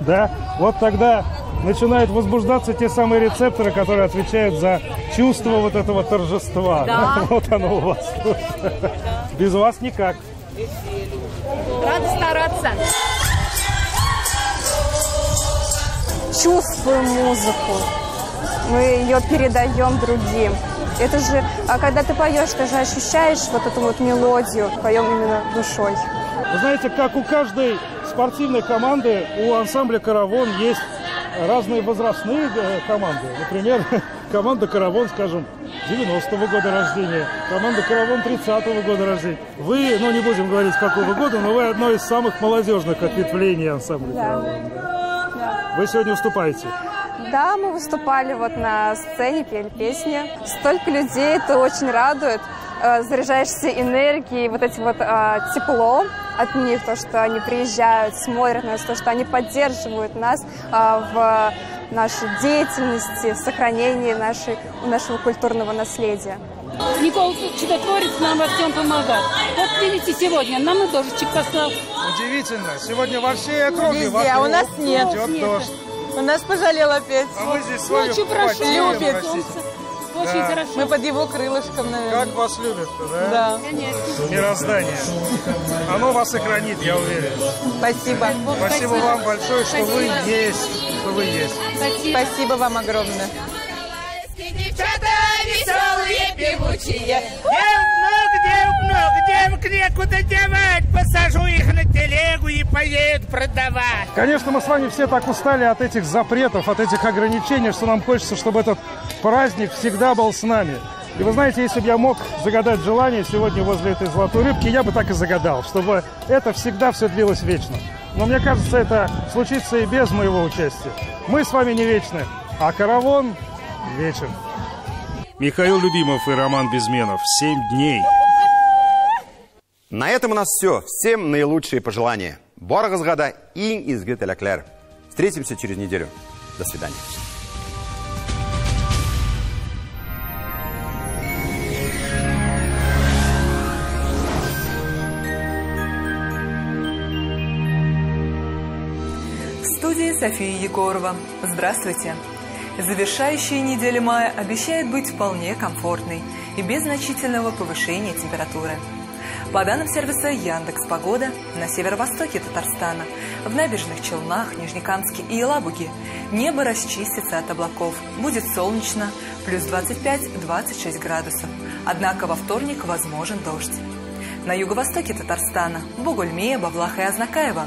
Да, вот тогда начинают возбуждаться те самые рецепторы, которые отвечают за чувство вот этого торжества. Да. Вот оно у вас. Да. Без вас никак. Рада стараться. Чувствуем музыку. Мы ее передаем другим. Это же, а когда ты поешь, ты же ощущаешь вот эту вот мелодию. Поем именно душой. Вы знаете, как у каждой спортивной команды, у ансамбля «Караван» есть разные возрастные команды. Например, команда «Караван», скажем, 90-го года рождения, команда «Караван» 30-го года рождения. Вы, ну не будем говорить какого года, но вы одно из самых молодежных ответвлений ансамбля «Караван». Да. Вы сегодня выступаете? Да, мы выступали вот на сцене, пели песни. Столько людей, это очень радует. Заряжаешься энергией, вот этим вот теплом от них, то, что они приезжают, смотрят на нас, то, что они поддерживают нас в нашей деятельности, в сохранении нашего культурного наследия. Николай Чудодворец нам во всем помогает. Вот видите, сегодня нам и дождичек послал. Удивительно, сегодня во всей округе везде, а у нас нет. Идет дождь. У нас пожалел опять. А мы здесь ночью прошел, любит. Очень да. Хорошо. Мы под его крылышком, наверное. Как вас любят-то, да? Да. Конечно. Мироздание. Оно вас и хранит, я уверен. Спасибо. Спасибо вам большое, что вы есть. Что вы есть. Спасибо. Спасибо вам огромное. Девчата веселые, певучие. Девок некуда девать, посажу их на телегу и поедут продавать. Конечно, мы с вами все так устали от этих запретов, от этих ограничений, что нам хочется, чтобы этот праздник всегда был с нами. И вы знаете, если бы я мог загадать желание сегодня возле этой золотой рыбки, я бы так и загадал, чтобы это всегда все длилось вечно. Но мне кажется, это случится и без моего участия. Мы с вами не вечны, а «Караван» вечер. Михаил Любимов и Роман Безменов. 7 дней. На этом у нас все. Всем наилучшие пожелания. Боргазгада и изгит эля клер. Встретимся через неделю. До свидания. София Егорова. Здравствуйте. Завершающая неделя мая обещает быть вполне комфортной и без значительного повышения температуры. По данным сервиса Яндекс.Погода, на северо-востоке Татарстана, в Набережных Челнах, Нижнекамске и Елабуге небо расчистится от облаков. Будет солнечно, плюс 25-26 градусов. Однако во вторник возможен дождь. На юго-востоке Татарстана, Бугульме, Бавлах и Азнакаево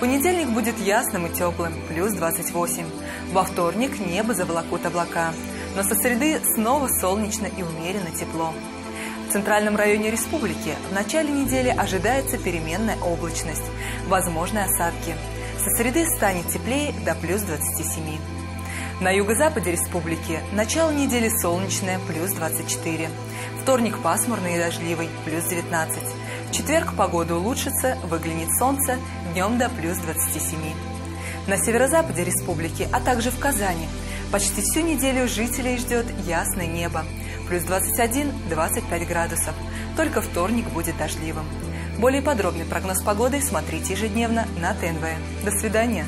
понедельник будет ясным и теплым, плюс 28. Во вторник небо заволокут облака, но со среды снова солнечно и умеренно тепло. В центральном районе республики в начале недели ожидается переменная облачность, возможны осадки. Со среды станет теплее до плюс 27. На юго-западе республики начало недели солнечное, плюс 24. Вторник пасмурный и дождливый, плюс 19. В четверг погода улучшится, выглянет солнце, днем до плюс 27. На северо-западе республики, а также в Казани, почти всю неделю жителей ждет ясное небо, плюс 21-25 градусов. Только вторник будет дождливым. Более подробный прогноз погоды смотрите ежедневно на ТНВ. До свидания.